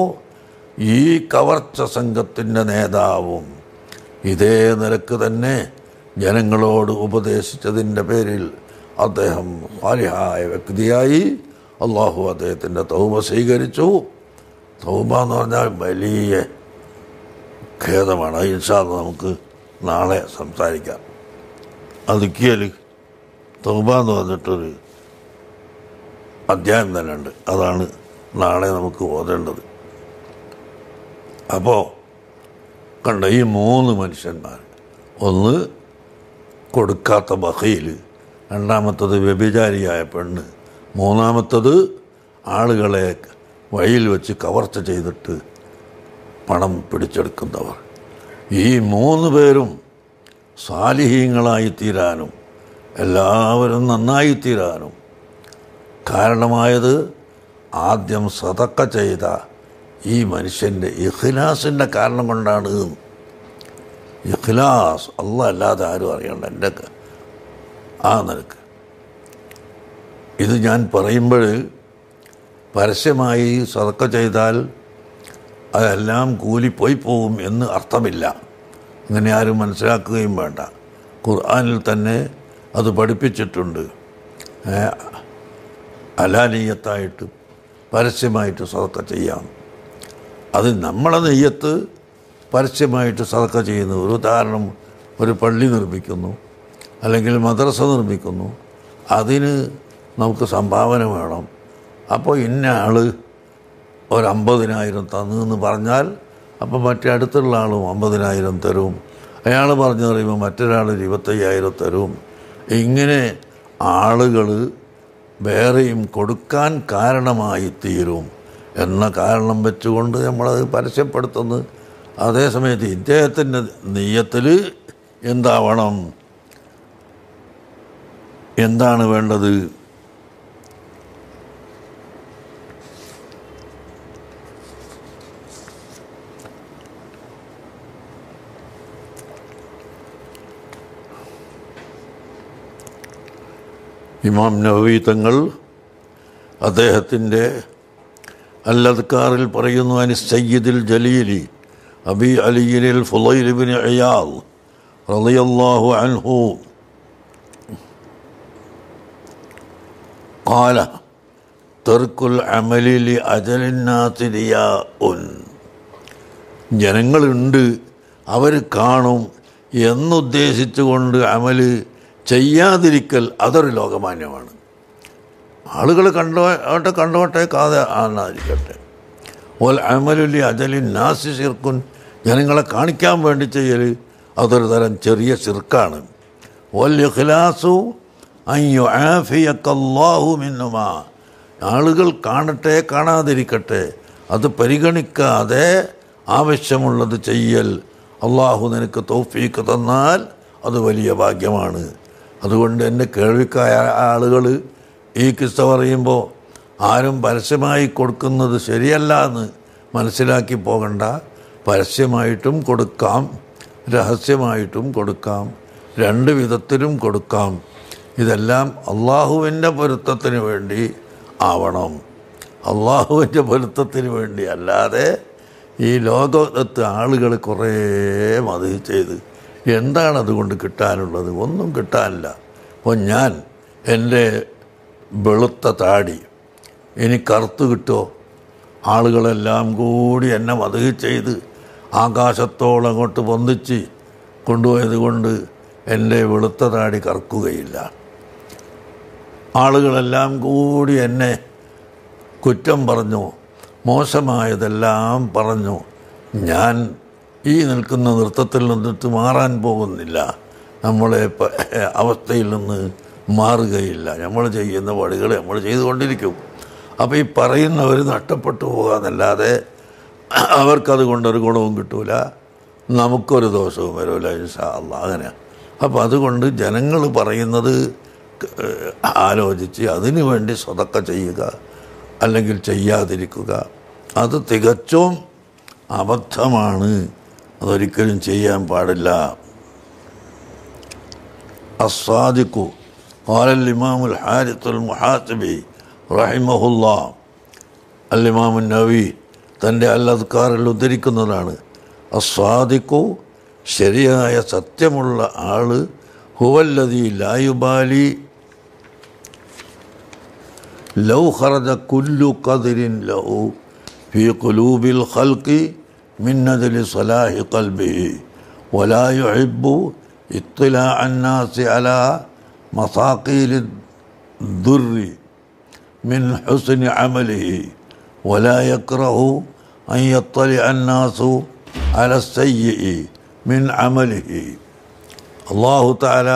ഈ കവർച്ച സംഘത്തിൻ്റെ നേതാവും ഇതേ നിലക്ക് തന്നെ ജനങ്ങളോട് ഉപദേശിച്ചതിൻ്റെ പേരിൽ അദ്ദേഹം സാലിഹായ വ്യക്തിയായി അള്ളാഹു അദ്ദേഹത്തിൻ്റെ തൗബ സ്വീകരിച്ചു. തൗബ എന്ന് പറഞ്ഞാൽ വലിയ ഖേദമാണ്. ഇൻഷാ അല്ലാഹ് നമുക്ക് നാളെ സംസാരിക്കാം. അതുക്കിയാൽ തൗബ എന്ന് പറഞ്ഞിട്ടൊരു അധ്യായം തന്നെ ഉണ്ട്, അതാണ് നാളെ നമുക്ക് ഓതേണ്ടത്. അപ്പോൾ കണ്ട ഈ മൂന്ന് മനുഷ്യന്മാർ: ഒന്ന് കൊടുക്കാത്ത ബഖീൽ, രണ്ടാമത്തത് വ്യഭിചാരിയായ പെണ്ണ്, മൂന്നാമത്തത് ആളുകളെ വഴിയിൽ വെച്ച് കവർച്ച ചെയ്തിട്ട് പണം പിടിച്ചെടുക്കുന്നവർ. ഈ മൂന്ന് പേരും സാലിഹീങ്ങളായി തീരാനും എല്ലാവരും നന്നായി തീരാനും കാരണമായത് ആദ്യം സദക്ക ചെയ്ത ഈ മനുഷ്യൻ്റെ ഇഖ്ലാസിൻ്റെ കാരണം കൊണ്ടാണ്. ഇഖ്ലാസ് അല്ലാഹ് അല്ലാതെ ആരും അറിയണ്ട. എൻ്റെ ആ നിനക്ക് ഇത് ഞാൻ പറയുമ്പോൾ പരസ്യമായി സദക്ക ചെയ്താൽ അതെല്ലാം കൂലിപ്പോയി പോവും എന്ന് അർത്ഥമില്ല. അങ്ങനെ ആരും മനസ്സിലാക്കുകയും വേണ്ട. ഖുർആനിൽ തന്നെ അത് പഠിപ്പിച്ചിട്ടുണ്ട്. അലാനിയത്തായിട്ട് പരസ്യമായിട്ട് സദക്ക ചെയ്യാം. അത് നമ്മളെ നെയ്യത്ത് പരസ്യമായിട്ട് സദക്ക ചെയ്യുന്നു. ഒരു ഉദാഹരണം, ഒരു പള്ളി നിർമ്മിക്കുന്നു, അല്ലെങ്കിൽ മദ്രസ നിർമ്മിക്കുന്നു. അതിന് നമുക്ക് സംഭാവന വേണം. അപ്പോൾ ഇന്ന ആൾ ഒരു അമ്പതിനായിരം തന്നു എന്ന് പറഞ്ഞാൽ അപ്പോൾ മറ്റേ അടുത്തുള്ള ആളും അമ്പതിനായിരം തരും. അയാൾ പറഞ്ഞു പറയുമ്പോൾ മറ്റൊരാൾ ഇരുപത്തയ്യായിരം തരും. ഇങ്ങനെ ആളുകൾ വേറെയും കൊടുക്കാൻ കാരണമായി തീരും എന്ന കാരണം വെച്ചുകൊണ്ട് നമ്മളത് പരസ്യപ്പെടുത്തുന്നത്. അതേസമയത്ത് ഇദ്ദേഹത്തിൻ്റെ നിയ്യത്തിൽ എന്താവണം, എന്താണ് വേണ്ടത്? ഇമാം നവവി തങ്ങൾ അദ്ദേഹത്തിൻ്റെ Al-Adhkaril parayunnu an Sayyidil Jalili, Abi Aliyyil Fudayl ibn Iyad, radiyallahu anhu, qala, Tarkul amali li ajalin nati riya'un. Janangalundu, അവർ കാണും എന്നുദ്ദേശിച്ചുകൊണ്ട് അമൽ ചെയ്യാതിരിക്കൽ അതൊരു ലോകമാന്യമാണ്. ആളുകൾ കണ്ടോട്ടെ കണ്ടോട്ടെ കാതെ ആണായിരിക്കട്ടെ. ഓൽ അമലുലി അജലി നാസി ശിർക്കുൻ, ജനങ്ങളെ കാണിക്കാൻ വേണ്ടി ചെയ്യൽ അതൊരു തരം ചെറിയ ശിർക്കാണ്. ഓൽ ഇഖ്ലാസു അയ്യോ ആഫിയക്കല്ലാഹു മിന്നുമ, ആളുകൾ കാണട്ടെ കാണാതിരിക്കട്ടെ അത് പരിഗണിക്കാതെ ആവശ്യമുള്ളത് ചെയ്യൽ. അള്ളാഹു നിനക്ക് തൗഫീക്ക് തന്നാൽ അത് വലിയ ഭാഗ്യമാണ്. അതുകൊണ്ട് എൻ്റെ കേൾവിക്കായ ആളുകൾ ഈ കിസ്സ പറയുമ്പോൾ ആരും പരസ്യമായി കൊടുക്കുന്നത് ശരിയല്ല എന്ന് മനസ്സിലാക്കി പോകണ്ട. പരസ്യമായിട്ടും കൊടുക്കാം, രഹസ്യമായിട്ടും കൊടുക്കാം, രണ്ട് വിധത്തിലും കൊടുക്കാം. ഇതെല്ലാം അള്ളാഹുവിൻ്റെ പൊരുത്തത്തിന് വേണ്ടി ആവണം. അള്ളാഹുവിൻ്റെ പൊരുത്തത്തിന് വേണ്ടി അല്ലാതെ ഈ ലോകത്ത് ആളുകൾ കുറേ മതി ചെയ്ത് എന്താണ് അതുകൊണ്ട് കിട്ടാനുള്ളത്? ഒന്നും കിട്ടാനില്ല. അപ്പോൾ ഞാൻ എൻ്റെ വെളുത്ത താടി ഇനി കറുത്ത് കിട്ടുമോ? ആളുകളെല്ലാം കൂടി എന്നെ മതി ചെയ്ത് ആകാശത്തോളം അങ്ങോട്ട് പൊന്തിച്ച് കൊണ്ടുപോയത് കൊണ്ട് എൻ്റെ വെളുത്ത താടി കറുക്കുകയില്ല. ആളുകളെല്ലാം കൂടി എന്നെ കുറ്റം പറഞ്ഞു, മോശമായതെല്ലാം പറഞ്ഞു. ഞാൻ ഈ നിൽക്കുന്ന നൃത്തത്തിൽ നിന്നിട്ട് മാറാൻ പോകുന്നില്ല. നമ്മളെ അവസ്ഥയിൽ നിന്ന് മാറുകയില്ല. നമ്മൾ ചെയ്യുന്ന വഴികൾ നമ്മൾ ചെയ്തുകൊണ്ടിരിക്കും. അപ്പോൾ ഈ പറയുന്നവർ നഷ്ടപ്പെട്ടു പോകാമെന്നല്ലാതെ അവർക്കത് കൊണ്ടൊരു ഗുണവും കിട്ടൂല, നമുക്കൊരു ദോഷവും വരില്ല, ഇൻഷാ അല്ലാഹ്. അങ്ങനെയാണ്. അപ്പോൾ അതുകൊണ്ട് ജനങ്ങൾ പറയുന്നത് ആലോചിച്ച് അതിനു വേണ്ടി സ്വതക്ക ചെയ്യുക, അല്ലെങ്കിൽ ചെയ്യാതിരിക്കുക. അത് തികച്ചും അബദ്ധമാണ്, അതൊരിക്കലും ചെയ്യാൻ പാടില്ല. അസ്സാദിഖു ഖാലൽ ഇമാമുൽ ഹാരിത്തുൽ മുഹാസിബി റഹിമഹുല്ലാഹ്, അല്ലിമാമു നവവി തൻ്റെ അൽ അദ്കാറിൽ ഉദ്ധരിക്കുന്നതാണ്. അസ്സാദിഖു, ശരിയായ സത്യമുള്ള ആൾ, ഹുവല്ലദീ ലാ യുബാലി ലൗ ഖറജ കുല്ലു ഖദരിൻ ലഹു ഫീ ഖുലൂബിൽ ഖൽഖി മിൻ നദലി സലാഹി ഖൽബിഹി വലാ യുഹിബ്ബു ഇത്ത്ലാഅൻ നാസി അലാ മസാഖീലി ദുർരി മിൻ ഹുസ്നി അമലിഹി വലാ യക്റഹു അൻ യത്ത്ലിഅൻ നാസു അലാ സയ്യിഇ മിൻ അമലിഹി. അല്ലാഹു തആല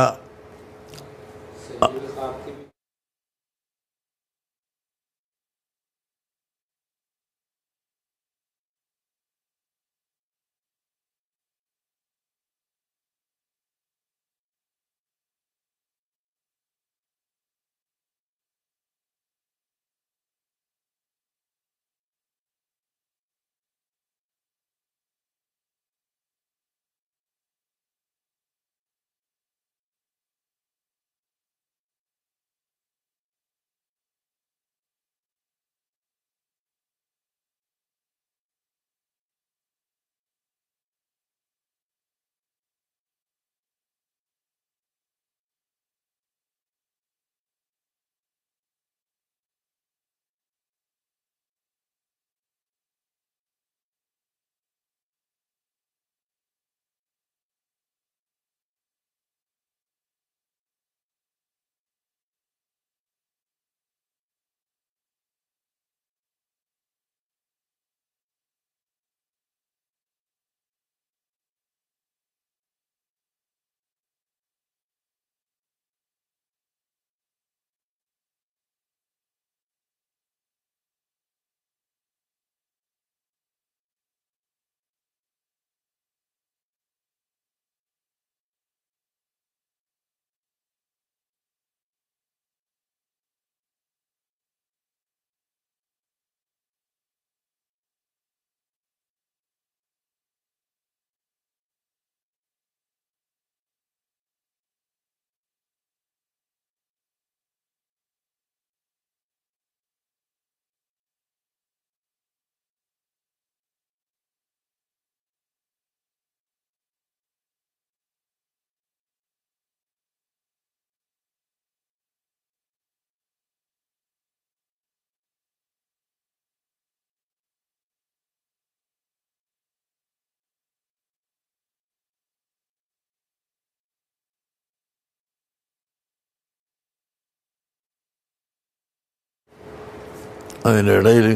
അതിനിടയിൽ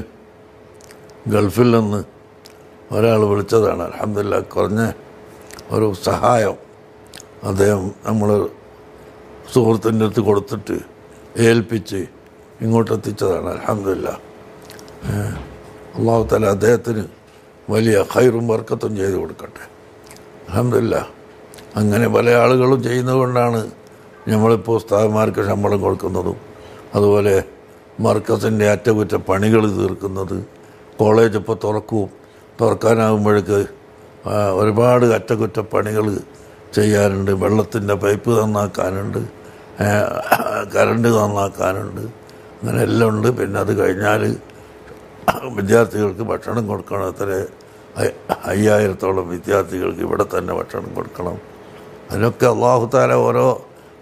ഗൾഫിൽ നിന്ന് ഒരാൾ വിളിച്ചതാണ്. അൽഹംദുലില്ലാ, കുറഞ്ഞ ഒരു സഹായം അദ്ദേഹം നമ്മൾ സുഹൃത്തിൻ്റെ അടുത്ത് കൊടുത്തിട്ട് ഏൽപ്പിച്ച് ഇങ്ങോട്ടെത്തിച്ചതാണ്. അൽഹംദുലില്ലാ, അള്ളാഹു തആല അദ്ദേഹത്തിന് വലിയ ഖൈറും ബർക്കത്തും ചെയ്തു കൊടുക്കട്ടെ. അൽഹംദുലില്ലാ, അങ്ങനെ പല ആളുകളും ചെയ്യുന്നത് കൊണ്ടാണ് നമ്മളിപ്പോൾ ഉസ്താദ്മാർക്ക് ശമ്പളം കൊടുക്കുന്നതും അതുപോലെ മർക്കസിൻ്റെ അറ്റകുറ്റപ്പണികൾ തീർക്കുന്നത്. കോളേജ് ഇപ്പോൾ തുറക്കും, തുറക്കാനാകുമ്പോഴേക്ക് ഒരുപാട് അറ്റകുറ്റപ്പണികൾ ചെയ്യാനുണ്ട്. വെള്ളത്തിൻ്റെ പൈപ്പ് നന്നാക്കാനുണ്ട്, കറണ്ട് നന്നാക്കാനുണ്ട്, അങ്ങനെ എല്ലാം ഉണ്ട്. പിന്നെ അത് കഴിഞ്ഞാൽ വിദ്യാർത്ഥികൾക്ക് ഭക്ഷണം കൊടുക്കണം. എത്ര അയ്യായിരത്തോളം വിദ്യാർത്ഥികൾക്ക് ഇവിടെ തന്നെ ഭക്ഷണം കൊടുക്കണം. അതിനൊക്കെ അല്ലാഹു തആല ഓരോ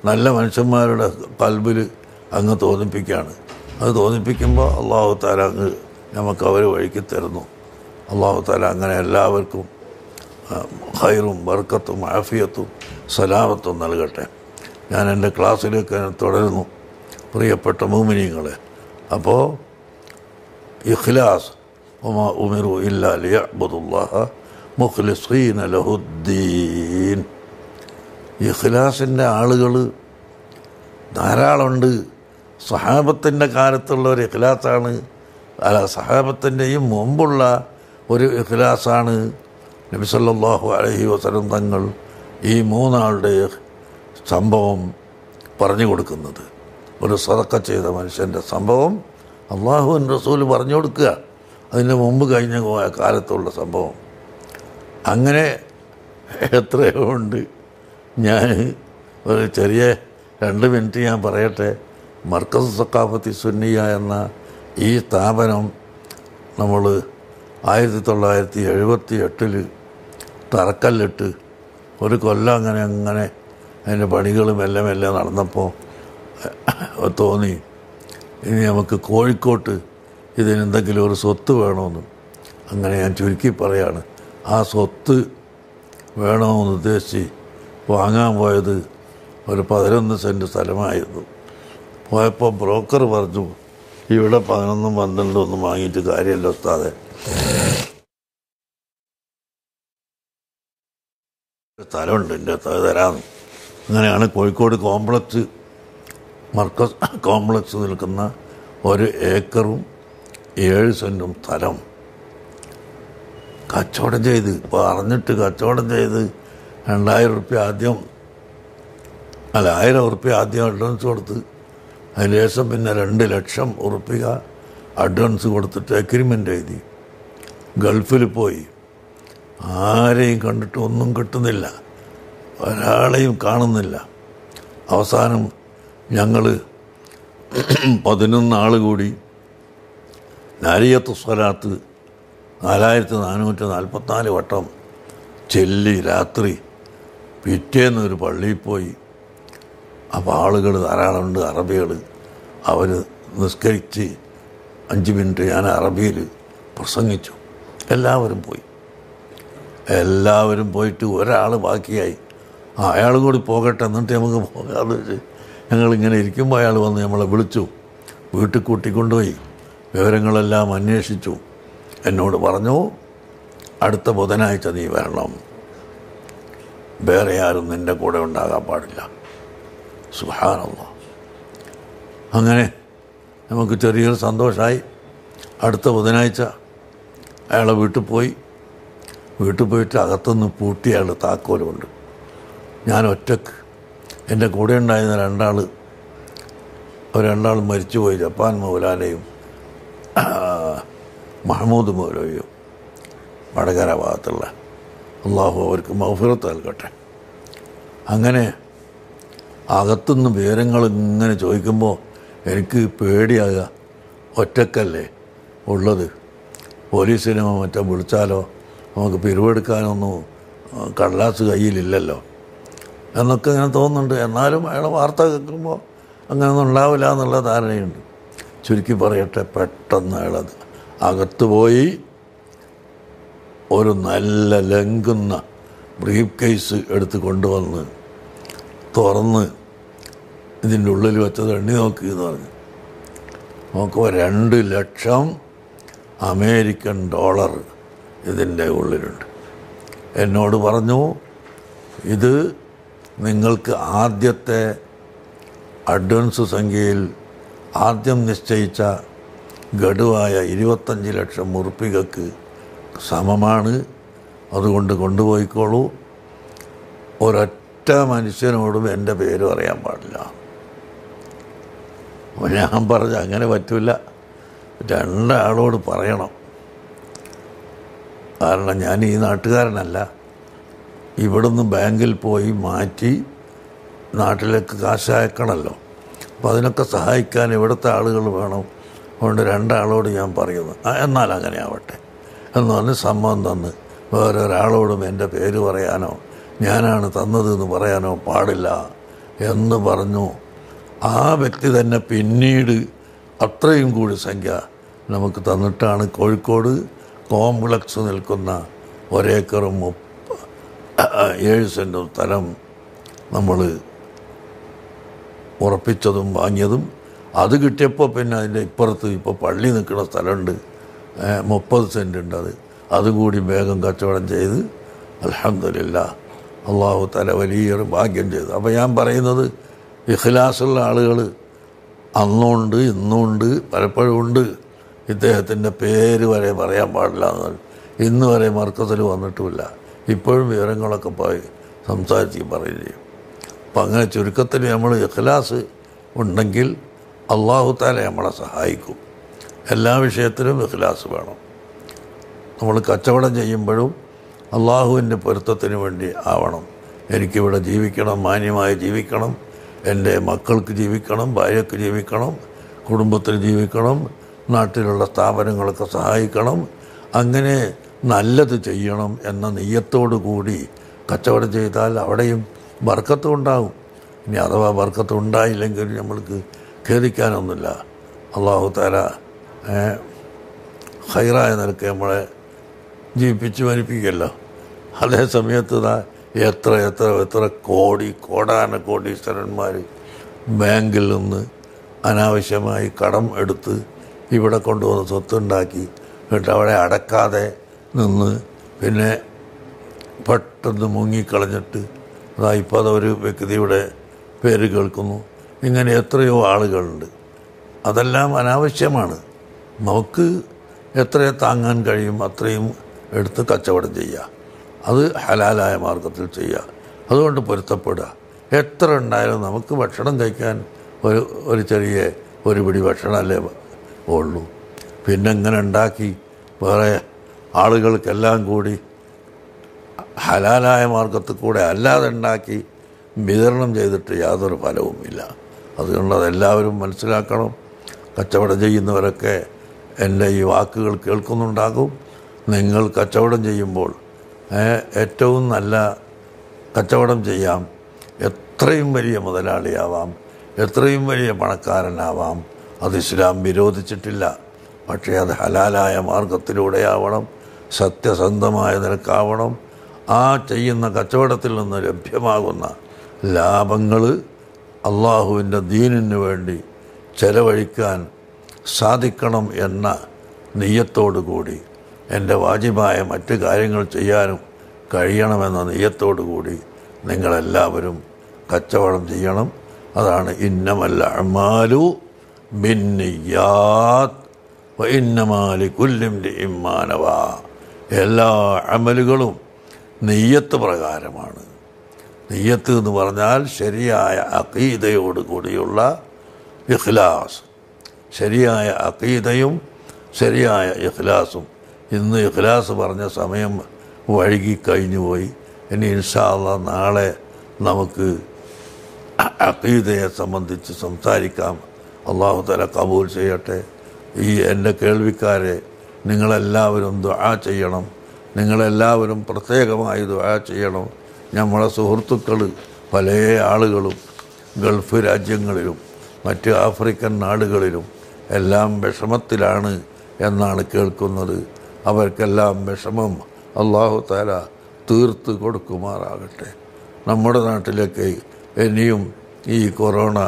നല്ല മനുഷ്യന്മാരുടെ കൽബിൽ അങ്ങ് തോന്നിപ്പിക്കുകയാണ്. അത് തോന്നിപ്പിക്കുമ്പോൾ അല്ലാഹു തആല അങ്ങ് നമുക്ക് അവർ വഴിക്ക് തരുന്നു. അല്ലാഹു തആല അങ്ങനെ എല്ലാവർക്കും ഖൈറും ബർക്കത്തും ആഫിയത്തും സലാമത്തും നൽകട്ടെ. ഞാൻ എൻ്റെ ക്ലാസ്സിലേക്ക് തുടരുന്നു പ്രിയപ്പെട്ട മുഅ്മിനീങ്ങളെ. അപ്പോൾ ഇഖ്ലാസ്, വമാ ഉമിറു ഇല്ലാ ലിയഅ്ബുദുല്ലാഹ മുഖ്ലിസീന ലഹുദ്ദീൻ. ഇഖ്ലാസിൻ്റെ ആളുകൾ ധാരാളമുണ്ട്. സഹാബത്തിൻ്റെ കാലത്തുള്ള ഒരു ഇഖ്ലാസാണ്, അല്ല സഹാബത്തിൻ്റെയും മുമ്പുള്ള ഒരു ഇഖ്ലാസാണ്. നബി സല്ലല്ലാഹു അലൈഹി വസല്ലം തങ്ങൾ ഈ മൂന്നാളുടെ സംഭവം പറഞ്ഞു കൊടുക്കുന്നത്. ഒരു സദഖ ചെയ്ത മനുഷ്യൻ്റെ സംഭവം അള്ളാഹുവിൻ റസൂൽ പറഞ്ഞു കൊടുക്കുക. അതിന് മുമ്പ് കഴിഞ്ഞ കാലത്തുള്ള സംഭവം അങ്ങനെ എത്രയോ ഉണ്ട്. ഞാൻ ഒരു ചെറിയ രണ്ട് മിനിറ്റ് ഞാൻ പറയട്ടെ. മർക്കസ് സഖാഫത്തി സുന്നിയ എന്ന ഈ സ്ഥാപനം നമ്മൾ ആയിരത്തി തൊള്ളായിരത്തി എഴുപത്തി എട്ടിൽ തറക്കല്ലിട്ട് ഒരു കൊല്ലം അങ്ങനെ അങ്ങനെ അതിൻ്റെ പണികൾ മെല്ലെ മെല്ലെ നടന്നപ്പോൾ തോന്നി ഇനി നമുക്ക് കോഴിക്കോട്ട് ഇതിനെന്തെങ്കിലും ഒരു സ്വത്ത് വേണമെന്ന്. അങ്ങനെ ഞാൻ ചുരുക്കി പറയാണ്, ആ സ്വത്ത് വേണമെന്ന് ഉദ്ദേശിച്ച് വാങ്ങാൻ പോയത് ഒരു പതിനൊന്ന് സെൻറ്റ് സ്ഥലമായിരുന്നു. പോയപ്പോൾ ബ്രോക്കർ പറഞ്ഞു, ഇവിടെ പതിനൊന്നും പന്ത്രണ്ടും ഒന്നും വാങ്ങിയിട്ട് കാര്യമല്ല ഉസ്താദേ, സ്ഥലമുണ്ട് എൻ്റെ തരാന്ന്. അങ്ങനെയാണ് കോഴിക്കോട് കോംപ്ലക്സ് മർക്കസ് കോംപ്ലക്സ് നിൽക്കുന്ന ഒരു ഏക്കറും ഏഴ് സെൻറ്റും സ്ഥലം കച്ചവടം ചെയ്ത് പറഞ്ഞിട്ട് കച്ചവടം ചെയ്ത് രണ്ടായിരം ഉറുപ്പ്യ ആദ്യം അല്ല ആയിരം ഉറുപ്പ്യ ആദ്യം അഡ്വാൻസ് കൊടുത്ത് അതിന് ശേഷം പിന്നെ രണ്ട് ലക്ഷം ഉറുപ്പ്യ അഡ്വാൻസ് കൊടുത്തിട്ട് അഗ്രിമെൻ്റ് എഴുതി ഗൾഫിൽ പോയി. ആരെയും കണ്ടിട്ട് ഒന്നും കിട്ടുന്നില്ല, ഒരാളെയും കാണുന്നില്ല. അവസാനം ഞങ്ങൾ പതിനൊന്നാൾ കൂടി നാരിയത്ത് സ്വലാത്ത് നാലായിരത്തി നാനൂറ്റി നാൽപ്പത്തിനാല് വട്ടം ചെല്ലി രാത്രി പിറ്റേന്ന് ഒരു പള്ളിയിൽ പോയി. അപ്പോൾ ആളുകൾ ധാരാളമുണ്ട്, അറബികൾ. അവർ നിസ്കരിച്ച് അഞ്ച് മിനിറ്റ് ഞാൻ അറബിയിൽ പ്രസംഗിച്ചു. എല്ലാവരും പോയി, എല്ലാവരും പോയിട്ട് ഒരാൾ ബാക്കിയായി. അയാൾ കൂടി പോകട്ടെ എന്നിട്ട് നമുക്ക് പോകാമെന്ന് വെച്ച് ഞങ്ങളിങ്ങനെ ഇരിക്കുമ്പോൾ അയാൾ വന്ന് നമ്മളെ വിളിച്ചു, വീട്ടിൽ കൂട്ടിക്കൊണ്ടുപോയി. വിവരങ്ങളെല്ലാം അന്വേഷിച്ചു. എന്നോട് പറഞ്ഞു, അടുത്ത ബുധനാഴ്ച നീ വരണം, വേറെ ആരും നിൻ്റെ കൂടെ ഉണ്ടാകാൻ പാടില്ല. സുബ്ഹാനല്ലാഹ്. അങ്ങനെ നമുക്ക് ചെറിയൊരു സന്തോഷമായി. അടുത്ത ബുധനാഴ്ച അയാളെ വീട്ടിൽ പോയി. വീട്ടിൽ പോയിട്ട് അകത്തുനിന്ന് പൂട്ടിയാൾ താക്കോലുമുണ്ട്. ഞാൻ ഒറ്റക്ക്. എൻ്റെ കൂടെ ഉണ്ടായിരുന്ന രണ്ടാൾ രണ്ടാൾ മരിച്ചുപോയി, ജപ്പാൻ മൗലാനയും മഹ്മൂദ് മൗലവിയും, വടകര ഭാഗത്തുള്ള. അള്ളാഹു അവർക്ക് മഗ്ഫിറത്ത് നൽകട്ടെ. അങ്ങനെ അകത്തുനിന്ന് വിവരങ്ങൾ ഇങ്ങനെ ചോദിക്കുമ്പോൾ എനിക്ക് പേടിയാകുക, ഒറ്റക്കല്ലേ ഉള്ളത്. പോലീസിനോ മറ്റോ വിളിച്ചാലോ നമുക്ക് പിരിവെടുക്കാനൊന്നും കടലാസ് കയ്യിലില്ലല്ലോ എന്നൊക്കെ ഇങ്ങനെ തോന്നുന്നുണ്ട്. എന്നാലും അയാളെ വാർത്ത കേൾക്കുമ്പോൾ അങ്ങനെയൊന്നും ഉണ്ടാവില്ല എന്നുള്ള ധാരണയുണ്ട്. ചുരുക്കി പറയട്ടെ, പെട്ടെന്ന് അയാളത് അകത്ത് പോയി ഒരു നല്ല ലംഘുന്ന ബ്രീഫ് കേസ് എടുത്ത് കൊണ്ടുവന്ന് തുറന്ന് ഇതിൻ്റെ ഉള്ളിൽ വെച്ചത് എണ്ണി നോക്കി എന്ന് പറഞ്ഞു. നമുക്ക് രണ്ട് ലക്ഷം അമേരിക്കൻ ഡോളർ ഇതിൻ്റെ ഉള്ളിലുണ്ട്. എന്നോട് പറഞ്ഞു, ഇത് നിങ്ങൾക്ക് ആദ്യത്തെ അഡ്വാൻസ് സംഖ്യയിൽ ആദ്യം നിശ്ചയിച്ച ഗഡുവായ ഇരുപത്തഞ്ച് ലക്ഷം ഉറുപ്പികക്ക് സമമാണ്, അതുകൊണ്ട് കൊണ്ടുപോയിക്കോളൂ. ഒരൊറ്റ മനുഷ്യനോടും എൻ്റെ പേര് പറയാൻ പാടില്ല. ഞാൻ പറഞ്ഞു, അങ്ങനെ പറ്റില്ല, രണ്ടാളോട് പറയണം. കാരണം ഞാൻ ഈ നാട്ടുകാരനല്ല. ഇവിടുന്ന് ബാങ്കിൽ പോയി മാറ്റി നാട്ടിലേക്ക് കാശയക്കണമല്ലോ. അപ്പോൾ അതിനൊക്കെ സഹായിക്കാൻ ഇവിടുത്തെ ആളുകൾ വേണം. അതുകൊണ്ട് രണ്ടാളോട് ഞാൻ പറയുന്നു, എന്നാൽ അങ്ങനെ ആവട്ടെ എന്ന് പറഞ്ഞ് സമ്മതം തന്ന്, വേറൊരാളോടും എൻ്റെ പേര് പറയാനോ ഞാനാണ് തന്നത് എന്ന് പറയാനോ പാടില്ല എന്ന് പറഞ്ഞു. ആ വ്യക്തി തന്നെ പിന്നീട് അത്രയും കൂടി സംഖ്യ നമുക്ക് തന്നിട്ടാണ് കോഴിക്കോട് കോംപ്ലക്സ് നിൽക്കുന്ന ഒരേക്കറും ഏഴ് സെൻറ്റും സ്ഥലം നമ്മൾ ഉറപ്പിച്ചതും വാങ്ങിയതും. അത് കിട്ടിയപ്പോൾ പിന്നെ അതിൻ്റെ ഇപ്പുറത്ത് ഇപ്പോൾ പള്ളി നിൽക്കുന്ന സ്ഥലമുണ്ട്, മുപ്പത് സെൻറ്റ് ഉണ്ട്. അത് അതുകൂടി വേഗം കച്ചവടം ചെയ്ത് അൽഹംദുലില്ലാ അള്ളാഹു തആല വലിയൊരു ഭാഗ്യം ചെയ്തു. അപ്പോൾ ഞാൻ പറയുന്നത്, ഇഖ്ലാസുള്ള ആളുകൾ അന്നുണ്ട് ഇന്നുണ്ട് പലപ്പോഴും ഉണ്ട്. ഇദ്ദേഹത്തിൻ്റെ പേര് വരെ പറയാൻ പാടില്ല എന്ന് പറഞ്ഞു. ഇന്ന് വരെ മർക്കസിൽ വന്നിട്ടുമില്ല. ഇപ്പോഴും വിവരങ്ങളൊക്കെ പോയി സംസാരിച്ച് പറയുകയും ചെയ്യും. അപ്പം അങ്ങനെ ചുരുക്കത്തിൽ നമ്മൾ ഇഖ്ലാസ് ഉണ്ടെങ്കിൽ അള്ളാഹു തആല നമ്മളെ സഹായിക്കും. എല്ലാ വിഷയത്തിലും ഇഖ്ലാസ് വേണം. നമ്മൾ കച്ചവടം ചെയ്യുമ്പോഴും അള്ളാഹുവിൻ്റെ പൊരുത്തത്തിന് വേണ്ടി ആവണം. എനിക്കിവിടെ ജീവിക്കണം, മാന്യമായി ജീവിക്കണം, എൻ്റെ മക്കൾക്ക് ജീവിക്കണം, ഭാര്യയ്ക്ക് ജീവിക്കണം, കുടുംബത്തിന് ജീവിക്കണം, നാട്ടിലുള്ള സ്ഥാപനങ്ങളൊക്കെ സഹായിക്കണം, അങ്ങനെ നല്ലത് ചെയ്യണം എന്ന നിയ്യത്തോടു കൂടി കച്ചവടം ചെയ്താൽ അവിടെയും ബർക്കത്ത് ഉണ്ടാകും. ഇനി അഥവാ ബർക്കത്ത് ഉണ്ടായില്ലെങ്കിൽ നമ്മൾക്ക് ഖേദിക്കാനൊന്നുമില്ല. അള്ളാഹു തആല ഖൈറായ നിലക്ക് നമ്മളെ ജീവിപ്പിച്ച് മരിപ്പിക്കല്ലോ. അതേ സമയത്ത് താ എത്ര എത്ര എത്ര കോടി കോടാന കോടീശ്വരന്മാർ ബാങ്കിൽ നിന്ന് അനാവശ്യമായി കടം എടുത്ത് ഇവിടെ കൊണ്ടുവന്ന് സ്വത്തുണ്ടാക്കി എന്നിട്ട് അവിടെ അടക്കാതെ നിന്ന് പിന്നെ പെട്ടെന്ന് മുങ്ങിക്കളഞ്ഞിട്ട് അതാ ഇപ്പോൾ അതൊരു വ്യക്തിയുടെ പേര് കേൾക്കുന്നു. ഇങ്ങനെ എത്രയോ ആളുകളുണ്ട്. അതെല്ലാം അനാവശ്യമാണ്. നമുക്ക് എത്രയെ താങ്ങാൻ കഴിയും അത്രയും എടുത്ത് കച്ചവടം ചെയ്യുക. അത് ഹലാലായ മാർഗത്തിൽ ചെയ്യുക. അതുകൊണ്ട് പൊരുത്തപ്പെടുക. എത്ര ഉണ്ടായാലും നമുക്ക് ഭക്ഷണം കഴിക്കാൻ ഒരു ഒരു ചെറിയ ഒരു പിടി ഭക്ഷണമല്ലേ ഉള്ളൂ. പിന്നെ ഇങ്ങനെ ഉണ്ടാക്കി വേറെ ആളുകൾക്കെല്ലാം കൂടി ഹലാലായ മാർഗത്തിൽ കൂടെ അല്ലാതെ ഉണ്ടാക്കി വിതരണം ചെയ്തിട്ട് യാതൊരു ഫലവും ഇല്ല. അതുകൊണ്ട് അതെല്ലാവരും മനസ്സിലാക്കണം. കച്ചവടം ചെയ്യുന്നവരൊക്കെ എൻ്റെ ഈ വാക്കുകൾ കേൾക്കുന്നുണ്ടാകും. നിങ്ങൾ കച്ചവടം ചെയ്യുമ്പോൾ ഏറ്റവും നല്ല കച്ചവടം ചെയ്യാം, എത്രയും വലിയ മുതലാളിയാവാം, എത്രയും വലിയ പണക്കാരനാവാം. അത് ഇസ്ലാം വിരോധിച്ചിട്ടില്ല. പക്ഷേ അത് ഹലാലായ മാർഗത്തിലൂടെയാവണം, സത്യസന്ധമായ നിലക്കാവണം. ആ ചെയ്യുന്ന കച്ചവടത്തിൽ നിന്ന് ലഭ്യമാകുന്ന ലാഭങ്ങൾ അള്ളാഹുവിൻ്റെ ദീനിന് വേണ്ടി ചെലവഴിക്കാൻ സാധിക്കണം എന്ന നിയ്യത്തോടു കൂടി, എൻ്റെ വാജിബായ മറ്റു കാര്യങ്ങൾ ചെയ്യാനും കഴിയണമെന്ന നിയ്യത്തോടു കൂടി നിങ്ങളെല്ലാവരും കച്ചവടം ചെയ്യണം. അതാണ് ഇന്നമൽ അഅ്മാലു ബിന്നിയ്യാത്ത് വ ഇന്നമാ ലികുല്ലി ഇംരിഇ മാ നവാ. എല്ലാ അമലുകളും നിയ്യത്ത് പ്രകാരമാണ്. നിയ്യത്ത് എന്ന് പറഞ്ഞാൽ ശരിയായ അഖീദയോടു കൂടിയുള്ള ഇഖ്ലാസ്. ശരിയായ അഖീദയും ശരിയായ ഇഖ്ലാസും. ഇന്ന് ഇഖ്ലാസ് പറഞ്ഞ സമയം വൈകി കഴിഞ്ഞു പോയി. ഇനി ഇൻഷാ അള്ളാ നാളെ നമുക്ക് അഖീദയെ സംബന്ധിച്ച് സംസാരിക്കാം. അള്ളാഹു തആല കബൂൽ ചെയ്യട്ടെ. ഈ എൻ്റെ കേൾവിക്കാരെ നിങ്ങളെല്ലാവരും ദുആ ചെയ്യണം. നിങ്ങളെല്ലാവരും പ്രത്യേകമായി ദുആ ചെയ്യണം. നമ്മളെ സുഹൃത്തുക്കൾ പല ആളുകളും ഗൾഫ് രാജ്യങ്ങളിലും മറ്റ് ആഫ്രിക്കൻ നാടുകളിലും എല്ലാം വിഷമത്തിലാണ് എന്നാണ് കേൾക്കുന്നത്. അവർക്കെല്ലാം വിഷമം അള്ളാഹു തആല തീർത്ത് കൊടുക്കുമാറാകട്ടെ. നമ്മുടെ നാട്ടിലേക്ക് ഇനിയും ഈ കൊറോണ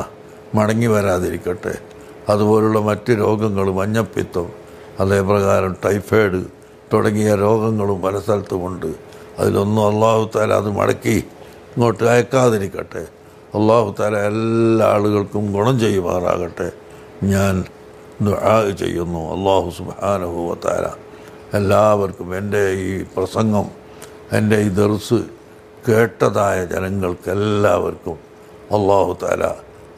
മടങ്ങി വരാതിരിക്കട്ടെ. അതുപോലുള്ള മറ്റ് രോഗങ്ങൾ, മഞ്ഞപ്പിത്തം, അതേപ്രകാരം ടൈഫോയിഡ് തുടങ്ങിയ രോഗങ്ങളും പല സ്ഥലത്തുമുണ്ട്. അതിലൊന്നും അള്ളാഹു താല അത് മടക്കി ഇങ്ങോട്ട് അയക്കാതിരിക്കട്ടെ. അള്ളാഹു താല എല്ലാ ആളുകൾക്കും ഗുണം ചെയ്യുമാറാകട്ടെ. ഞാൻ ദുആ ചെയ്യുന്നു. അള്ളാഹു സുബ്ഹാനഹു വ തആല എല്ലാവർക്കും എൻ്റെ ഈ പ്രസംഗം, എൻ്റെ ഈ ദർസ് കേട്ടതായ ജനങ്ങൾക്ക് എല്ലാവർക്കും അള്ളാഹു താല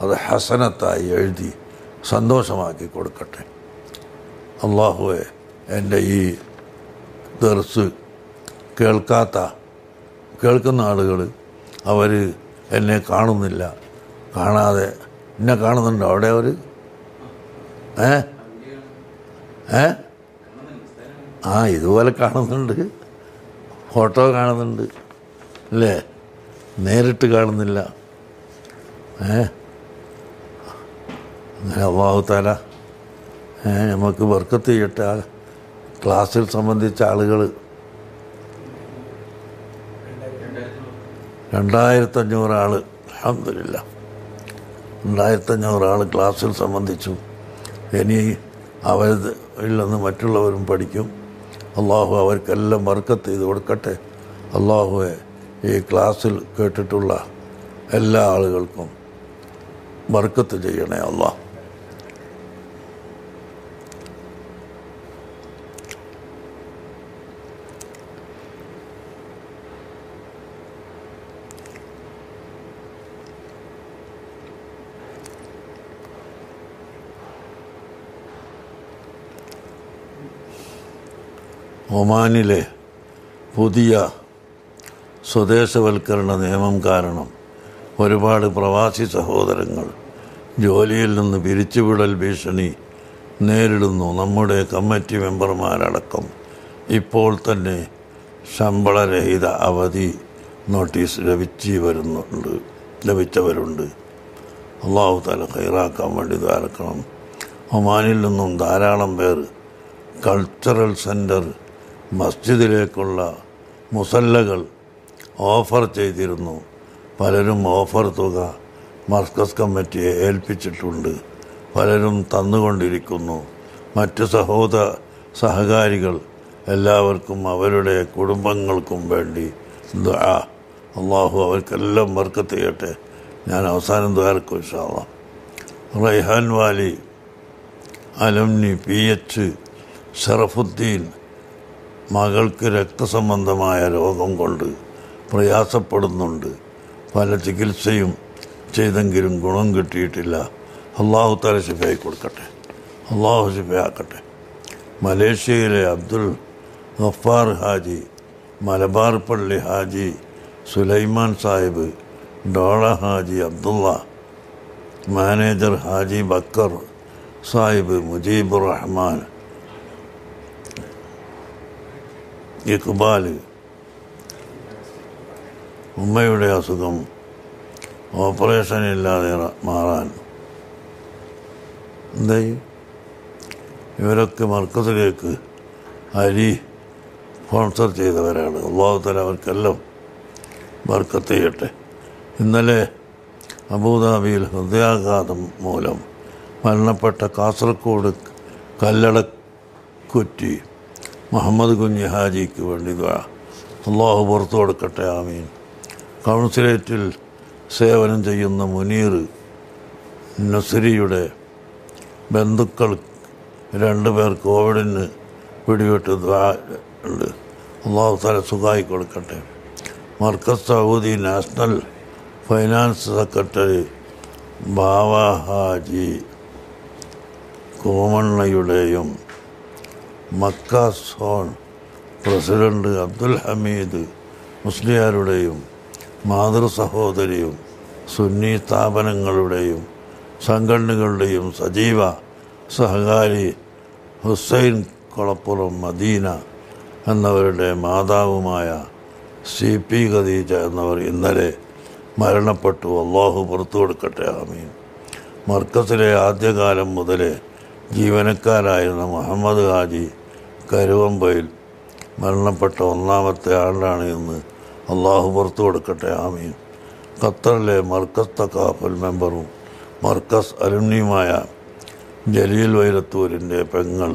അത് ഹസനത്തായി എഴുതി സന്തോഷമാക്കി കൊടുക്കട്ടെ. അള്ളാഹുവെ, എൻ്റെ ഈ ദർസ് കേൾക്കാത്ത കേൾക്കുന്ന ആളുകൾ, അവർ എന്നെ കാണുന്നില്ല, കാണാതെ എന്നെ കാണുന്നുണ്ടോ അവിടെ അവർ? ഏ ഏ ആ ഇതുപോലെ കാണുന്നുണ്ട്, ഫോട്ടോ കാണുന്നുണ്ട് അല്ലേ, നേരിട്ട് കാണുന്നില്ല. ഏ അങ്ങനെ അല്ലാഹു തആല നമുക്ക് ബർക്കത്ത് ചെയ്യട്ടെ. ആ ക്ലാസ്സിൽ സംബന്ധിച്ച ആളുകൾ രണ്ടായിരത്തഞ്ഞൂറ് ആൾ അൽഹംദുലില്ലാ രണ്ടായിരത്തഞ്ഞൂറ് ആൾ ക്ലാസ്സിൽ സംബന്ധിച്ചു. ഇനി അവർ ഇല്ലെന്ന് മറ്റുള്ളവരും പഠിക്കും. അള്ളാഹു അവർക്കെല്ലാം ബർക്കത്ത് ചെയ്ത് കൊടുക്കട്ടെ. അള്ളാഹുവെ, ഈ ക്ലാസ്സിൽ കേട്ടിട്ടുള്ള എല്ലാ ആളുകൾക്കും ബർക്കത്ത് ചെയ്യണേ അള്ളാഹ്. ഒമാനിലെ പുതിയ സ്വദേശവൽക്കരണ നിയമം കാരണം ഒരുപാട് പ്രവാസി സഹോദരങ്ങൾ ജോലിയിൽ നിന്ന് പിരിച്ചുവിടൽ ഭീഷണി നേരിടുന്നു. നമ്മുടെ കമ്മിറ്റി മെമ്പർമാരടക്കം ഇപ്പോൾ തന്നെ ശമ്പളരഹിത അവധി നോട്ടീസ് ലഭിച്ചു വരുന്നുണ്ട് ലഭിച്ചവരുണ്ട്. അള്ളാഹു തആല ഖൈറാക്കാൻ വേണ്ടി ധാരാളം ഒമാനിൽ നിന്നും ധാരാളം പേർ കൾച്ചറൽ സെൻറ്റർ, മസ്ജിദിലേക്കുള്ള മുസല്ലകൾ ഓഫർ ചെയ്തിരുന്നു. പലരും ഓഫർ തുക മർക്കസ് കമ്മിറ്റിയെ ഏൽപ്പിച്ചിട്ടുണ്ട്, പലരും തന്നുകൊണ്ടിരിക്കുന്നു. മറ്റ് സഹോദര സഹകാരികൾ എല്ലാവർക്കും അവരുടെ കുടുംബങ്ങൾക്കും വേണ്ടി ദുആ. അള്ളാഹു അവർക്കെല്ലാം ബർക്കത്ത് ചെയ്യട്ടെ. ഞാൻ അവസാനം ദുആർക്കും ഇൻഷാ അല്ലാഹ്. Raihan valley alumni P H Sharafudheen മകൾക്ക് രക്തസംബന്ധമായ രോഗം കൊണ്ട് പ്രയാസപ്പെടുന്നുണ്ട്. പല ചികിത്സയും ചെയ്തെങ്കിലും ഗുണം കിട്ടിയിട്ടില്ല. അള്ളാഹു തആല ശിഫയായി കൊടുക്കട്ടെ, അള്ളാഹു ശിഫയാക്കട്ടെ. മലേഷ്യയിലെ അബ്ദുൽ ഗഫാർ ഹാജി, മലബാർ പള്ളി ഹാജി സുലൈമാൻ സാഹിബ്, ഡോള ഹാജി അബ്ദുള്ള, മാനേജർ ഹാജി ബക്കർ സാഹിബ്, മുജീബുർ റഹ്മാൻ, ഇഖ്ബാൽ. ഉമ്മയുടെ അസുഖം ഓപ്പറേഷൻ ഇല്ലാതെ മാറാൻ എന്തായി. ഇവരൊക്കെ മർക്കസിലേക്ക് അരി സ്പോൺസർ ചെയ്തവരാണ്. അള്ളാഹു തആല അവർക്കെല്ലാം ബർക്കത്ത് ചെയ്യട്ടെ. ഇന്നലെ അബുദാബിയിൽ ഹൃദയാഘാതം മൂലം മരണപ്പെട്ട കാസർഗോഡ് കല്ലടക്കുറ്റി മുഹമ്മദ് കുഞ്ഞി ഹാജിക്ക് വേണ്ടി ദുആ. അള്ളാഹു പുറത്തു കൊടുക്കട്ടെ, ആമീൻ. കൗൺസിലേറ്റിൽ സേവനം ചെയ്യുന്ന മുനീർ നസ്രിയുടെ ബന്ധുക്കൾ രണ്ടു പേർ കോവിഡിന് പിടിപെട്ട് ദുആ ഉണ്ട്. അള്ളാഹു തആല സുഖമായി കൊടുക്കട്ടെ. Markaz Saudi national finance secretary Bava Haji കോമണ്ണയുടെയും മർക്കസ് സോൺ പ്രസിഡന്റ് അബ്ദുൽ ഹമീദ് മുസ്ലിയാരുടെയും മാതൃ സഹോദരിയും സുന്നി സ്ഥാപനങ്ങളുടെയും സംഘടനകളുടെയും സജീവ സഹകാരി ഹുസൈൻ കൊളപ്പുറം മദീന എന്നവരുടെ മാതാവുമായ സി പി ഖദീജ എന്നവർ ഇന്നലെ മരണപ്പെട്ടു. അള്ളാഹു പുറത്തു കൊടുക്കട്ടെ, ആമീൻ. മർക്കസിലെ ആദ്യകാലം മുതലേ ജീവനക്കാരായിരുന്ന മുഹമ്മദ് ഹാജി കരുവമ്പയിൽ മരണപ്പെട്ട ഒന്നാമത്തെ ആളാണ് ഇന്ന്. അള്ളാഹു പുറത്തു കൊടുക്കട്ടെ, ആമീൻ. ഖത്തറിലെ മർക്കസ് തക്കാഫൽ മെമ്പറും മർക്കസ് അലുമിനിയുമായ ജലീൽ വൈരത്തൂരിൻ്റെ പെങ്ങൾ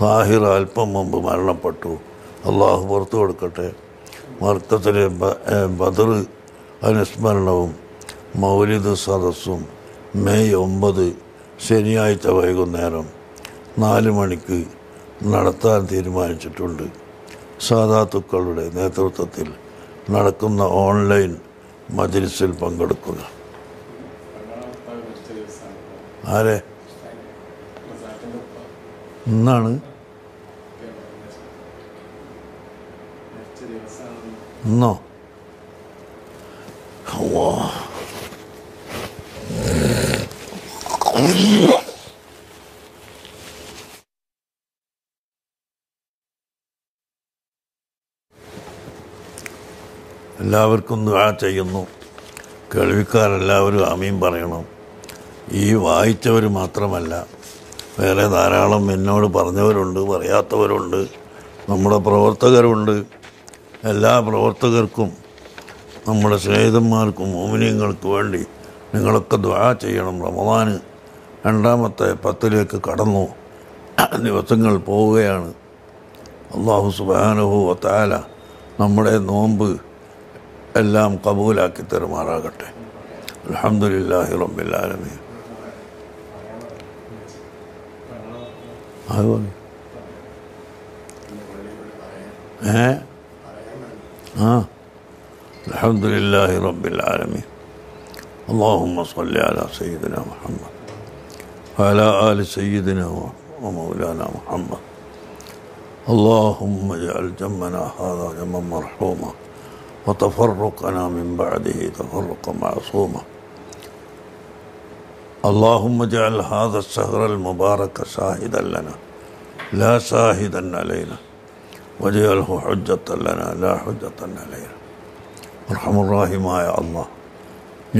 താഹിർ അല്പം മുമ്പ് മരണപ്പെട്ടു. അള്ളാഹു പുറത്തു കൊടുക്കട്ടെ. മർക്കസിലെ ബദർ അനുസ്മരണവും മൗലിദ് സദസ്സും മെയ് ഒമ്പത് ശനിയാഴ്ച വൈകുന്നേരം നാല് മണിക്ക് നടത്താൻ തീരുമാനിച്ചിട്ടുണ്ട്. സാദാത്തുക്കളുടെ നേതൃത്വത്തിൽ നടക്കുന്ന ഓൺലൈൻ മജ്‌ലിസിൽ പങ്കെടുക്കുക. ആരെ ഇന്നാണ് ഇന്നോ എല്ലാവർക്കും ദുആ ചെയ്യുന്നു. കേൾവിക്കാരെല്ലാവരും ആമീൻ പറയണം. ഈ വായിച്ചവർ മാത്രമല്ല, വേറെ ധാരാളം എന്നോട് പറഞ്ഞവരുണ്ട്, പറയാത്തവരുണ്ട്, നമ്മുടെ പ്രവർത്തകരുണ്ട്. എല്ലാ പ്രവർത്തകർക്കും നമ്മുടെ സ്നേഹിതന്മാർക്കും മുഅ്മിനീങ്ങൾക്ക് വേണ്ടി നിങ്ങളൊക്കെ ദുആ ചെയ്യണം. റമദാൻ രണ്ടാമത്തെ പത്തിലേക്ക് കടന്നു, ദിവസങ്ങൾ പോവുകയാണ്. അല്ലാഹു സുബ്ഹാനഹു വ തആല നമ്മുടെ നോമ്പ് എല്ലാം കബൂലാക്കി തരുമാറാകട്ടെ. അൽഹംദുലില്ലാഹി റബ്ബിൽ ആലമീൻ. ഏ ആ അൽഹംദുലില്ലാഹി റബ്ബിൽ ആലമീൻ. അല്ലാഹുമ്മ സ്വല്ലി അലാ സയ്യിദിനാ മുഹമ്മദ് വഅലാ ആലി സയ്യിദിനാ വമൗലാനാ മുഹമ്മദ്. അല്ലാഹുമ്മ അജ്അൽ ജമ്മനാ ഹാദാ ജമ്മൻ മർഹൂമാ وتفرقنا من بعده تفرقا معصوما. اللهم اجعل هذا الشهر المبارك شاهدا لنا لا شاهدا علينا، واجعله حجة لنا لا حجة علينا. ارحم الراحمين يا الله.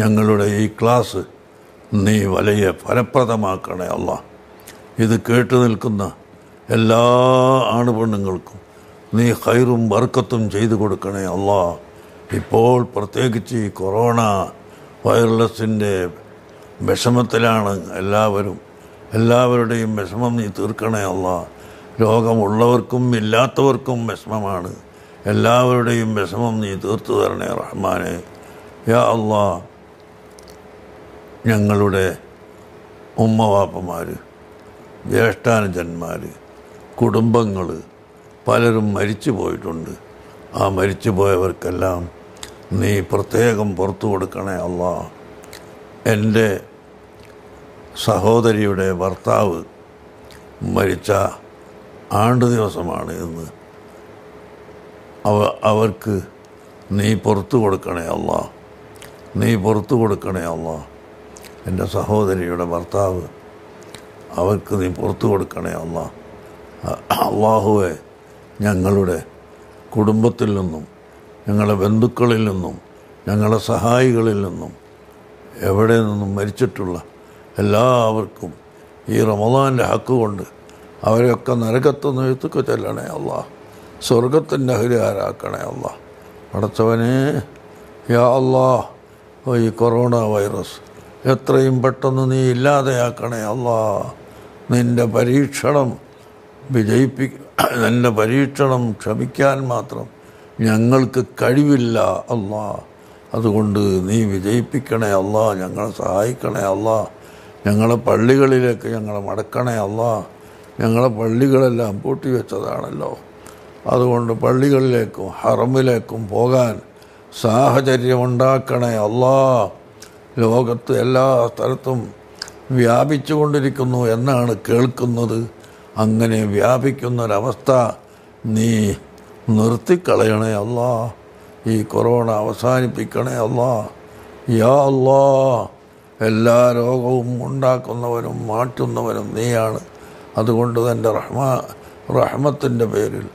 ഞങ്ങളുടെ ഈ ക്ലാസ് നീ വലിയ ഫലപ്രദമാക്കണേ അല്ലാഹ്. ഇത് കേട്ടു നിൽക്കുന്ന എല്ലാ ആണുപെണ്ണുങ്ങൾക്കും നീ ഖൈറും ബർക്കത്തും ചെയ്തു കൊടുക്കണേ അല്ലാഹ്. ഇപ്പോൾ പ്രത്യേകിച്ച് ഈ കൊറോണ വൈറസിൻ്റെ വിഷമത്തിലാണ് എല്ലാവരും. എല്ലാവരുടെയും വിഷമം നീ തീർക്കണേ അല്ലാഹ്. രോഗമുള്ളവർക്കും ഇല്ലാത്തവർക്കും വിഷമമാണ്. എല്ലാവരുടെയും വിഷമം നീ തീർത്തു തരണേ റഹ്മാനെ. യാ അല്ലാഹ്, ഞങ്ങളുടെ ഉമ്മവാപ്പന്മാർ, ജ്യേഷ്ഠാനുജന്മാർ, കുടുംബങ്ങൾ പലരും മരിച്ചു പോയിട്ടുണ്ട്. ആ മരിച്ചു പോയവർക്കെല്ലാം നീ പ്രത്യേകം പുറത്തു കൊടുക്കണേ അല്ലാഹ്. എൻ്റെ സഹോദരിയുടെ ഭർത്താവ് മരിച്ച ആണ്ട് ദിവസമാണ് ഇന്ന്. അവ അവർക്ക് നീ പുറത്തു കൊടുക്കണേ അല്ലാഹ്, നീ പുറത്തു കൊടുക്കണേ അല്ലാഹ്. എൻ്റെ സഹോദരിയുടെ ഭർത്താവ്, അവർക്ക് നീ പുറത്തു കൊടുക്കണേ അല്ലാഹ്. അല്ലാഹുവേ, ഞങ്ങളുടെ കുടുംബത്തിൽ നിന്നും ഞങ്ങളുടെ ബന്ധുക്കളിൽ നിന്നും ഞങ്ങളുടെ സഹായികളിൽ നിന്നും എവിടെ നിന്നും മരിച്ചിട്ടുള്ള എല്ലാവർക്കും ഈ റമദാൻ്റെ ഹക്ക് കൊണ്ട് അവരെയൊക്കെ നരകത്ത് നിഴുത്തൊക്കെ ചെല്ലണേ അല്ലാഹ്. സ്വർഗത്തിൻ്റെ അഹ്ലിയാരാക്കണേ അല്ലാഹ്. പടച്ചവനെ യാ അല്ലാഹ്, ഈ കൊറോണ വൈറസ് എത്രയും പെട്ടെന്ന് നീ ഇല്ലാതെയാക്കണേ അല്ലാഹ്. നിൻ്റെ പരീക്ഷണം വിജയിപ്പി എൻ്റെ പരീക്ഷണം ക്ഷമിക്കാൻ മാത്രം ഞങ്ങൾക്ക് കഴിവില്ല അല്ലാഹ്. അതുകൊണ്ട് നീ വിജയിപ്പിക്കണേ അല്ലാഹ്. ഞങ്ങളെ സഹായിക്കണേ അല്ലാഹ്. ഞങ്ങളെ പള്ളികളിലേക്ക് ഞങ്ങളെ മടക്കണേ അല്ലാഹ്. ഞങ്ങളെ പള്ളികളെല്ലാം പൂട്ടിവെച്ചതാണല്ലോ. അതുകൊണ്ട് പള്ളികളിലേക്കും ഹറമിലേക്കും പോകാൻ സാഹചര്യമുണ്ടാക്കണേ അല്ലാഹ്. ലോകത്ത് എല്ലാ സ്ഥലത്തും വ്യാപിച്ചു കൊണ്ടിരിക്കുന്നു എന്നാണ് കേൾക്കുന്നത്. അങ്ങനെ വ്യാപിക്കുന്നൊരവസ്ഥ നീ നിർത്തിക്കളയണേ അല്ലാഹ്. ഈ കൊറോണ അവസാനിപ്പിക്കണേ അല്ലാഹ്. യാ അല്ലാഹ്, എല്ലാ രോഗവും ഉണ്ടാക്കുന്നവനും മാറ്റുന്നവനും നീയാണ്. അതുകൊണ്ട് തൻ്റെ റഹ്മാ റഹ്മത്തിൻ്റെ പേരിൽ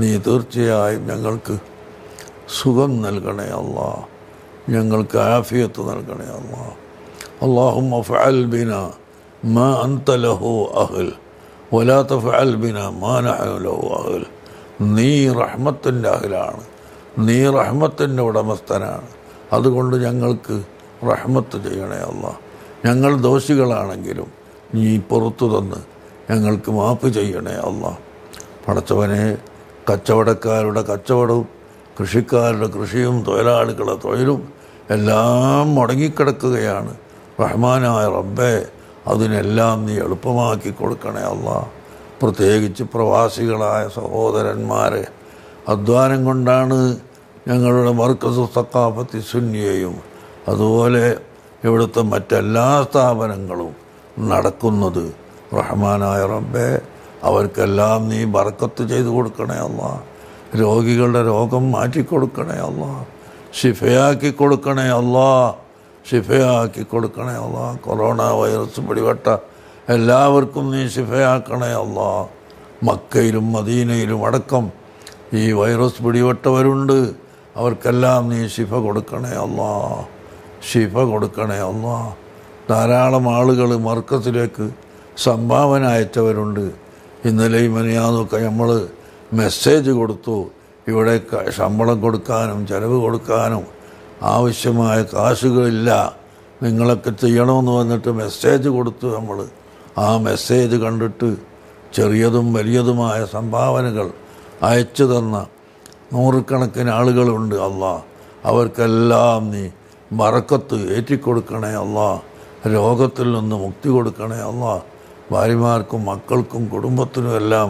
നീ തീർച്ചയായും ഞങ്ങൾക്ക് സുഖം നൽകണേ അല്ലാഹ്. ഞങ്ങൾക്ക് ആഫിയത്ത് നൽകണേ അല്ലാഹ്. അല്ലാഹുമ്മ ഫഅൽ ബിനാ മാ അൻത ലഹു അഹ്ൽ വലാ തഫഅൽ ബിനാ മാ നഹ്നു ലഹു അഹ്ൽ. നീ റഹ്മത്തിൻ്റെ അഹ്ലാണ്, നീ റഹ്മത്തിൻ്റെ ഉടമസ്ഥനാണ്. അതുകൊണ്ട് ഞങ്ങൾക്ക് റഹ്മത്ത് ചെയ്യണേ അല്ലാഹ്. ഞങ്ങൾ ദോഷികളാണെങ്കിലും നീ പുറത്തു തന്ന് ഞങ്ങൾക്ക് മാപ്പ് ചെയ്യണേ അല്ലാഹ്. പടച്ചവനെ, കച്ചവടക്കാരുടെ കച്ചവടവും കൃഷിക്കാരുടെ കൃഷിയും തൊഴിലാളികളുടെ തൊഴിലും എല്ലാം മുടങ്ങിക്കിടക്കുകയാണ്. റഹ്മാനായ റബ്ബേ, അതിനെല്ലാം നീ എളുപ്പമാക്കി കൊടുക്കണേ അല്ലാഹ്. പ്രത്യേകിച്ച് പ്രവാസികളായ സഹോദരന്മാരെ, അധ്വാനം കൊണ്ടാണ് ഞങ്ങളുടെ മർക്കസ് സഖാഫത്തി സുന്നിയയും അതുപോലെ ഇവിടുത്തെ മറ്റെല്ലാ സ്ഥാപനങ്ങളും നടക്കുന്നത്. റഹ്മാനായ റബ്ബേ, അവർക്കെല്ലാം നീ ബർക്കത്ത് ചെയ്തു കൊടുക്കണേ അല്ലാഹ്. രോഗികളുടെ രോഗം മാറ്റിക്കൊടുക്കണേ അല്ലാഹ്. ശിഫയാക്കി കൊടുക്കണേ അല്ലാഹ്, ശിഫയാക്കി കൊടുക്കണേ അല്ലാഹ്. കൊറോണ വൈറസ് പിടിപെട്ട എല്ലാവർക്കും നീ ശിഫയാക്കണേ അല്ലാഹ്. മക്കയിലും മദീനയിലും അടക്കം ഈ വൈറസ് പിടിപെട്ടവരുണ്ട്, അവർക്കെല്ലാം നീ ശിഫ കൊടുക്കണേ അല്ലാഹ്, ശിഫ കൊടുക്കണേ അല്ലാഹ്. ധാരാളം ആളുകൾ മർക്കസിലേക്ക് സംഭാവന അയച്ചവരുണ്ട്. ഇന്നലെയും മെനയാന്നൊക്കെ നമ്മൾ മെസ്സേജ് കൊടുത്തു. ഇവിടെ ശമ്പളം കൊടുക്കാനും ചെലവ് കൊടുക്കാനും ആവശ്യമായ കാശുകളില്ല, നിങ്ങളൊക്കെ ചെയ്യണമെന്ന് വന്നിട്ട് മെസ്സേജ് കൊടുത്തു. നമ്മൾ ആ മെസ്സേജ് കണ്ടിട്ട് ചെറിയതും വലിയതുമായ സംഭാവനകൾ അയച്ചു തന്ന നൂറുകണക്കിന് ആളുകളുണ്ട് അല്ലാഹ്. അവർക്കെല്ലാം നീ ബറക്കത്ത് ഏറ്റിക്കൊടുക്കണേ അല്ലാഹ്. രോഗത്തിൽ നിന്ന് മുക്തി കൊടുക്കണേ അല്ലാഹ്. ഭാര്യമാർക്കും മക്കൾക്കും കുടുംബത്തിനും എല്ലാം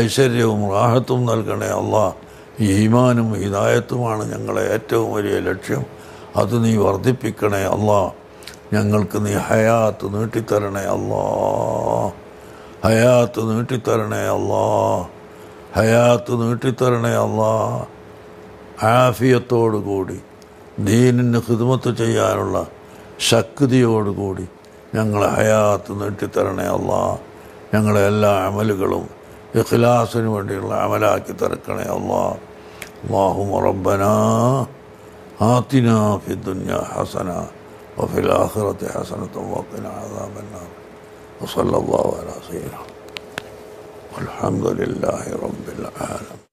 ഐശ്വര്യവും റാഹത്തും നൽകണേ അല്ലാഹ്. ഈമാനും ഹിദായത്തുമാണ് ഞങ്ങളെ ഏറ്റവും വലിയ ലക്ഷ്യം. അത് നീ വർദ്ധിപ്പിക്കണേ അല്ലാഹ്. ഞങ്ങൾക്ക് നീ ഹയാത്ത് നീട്ടിത്തരണേ അല്ലാഹ്, ഹയാത്ത് നീട്ടിത്തരണേ അല്ലാഹ്, ഹയാത്ത് നീട്ടിത്തരണേ അല്ലാഹ്. ആഫിയത്തോടുകൂടി ദീനിന് ഖിദ്മത്ത് ചെയ്യാനുള്ള ശക്തിയോടുകൂടി ഞങ്ങളെ ഹയാത്ത് നീട്ടിത്തരണേ അല്ലാഹ്. ഞങ്ങളെ എല്ലാ അമലുകളും ഇഖ്ലാസിന് വേണ്ടിയുള്ള അമലാക്കി തരക്കണേ അല്ലാഹ്. അല്ലാഹുമ്മ റബ്ബനാ ആതിനാ ഫിദ്ദുനിയാ ഹസന വഫിൽ ആഖിറതി ഹസനത വഖിനാ അദാബന്നാർ. വസല്ലല്ലാഹു അലാ സയ്യിദിനാ വൽഹംദുലില്ലാഹി റബ്ബിൽ ആലമീൻ.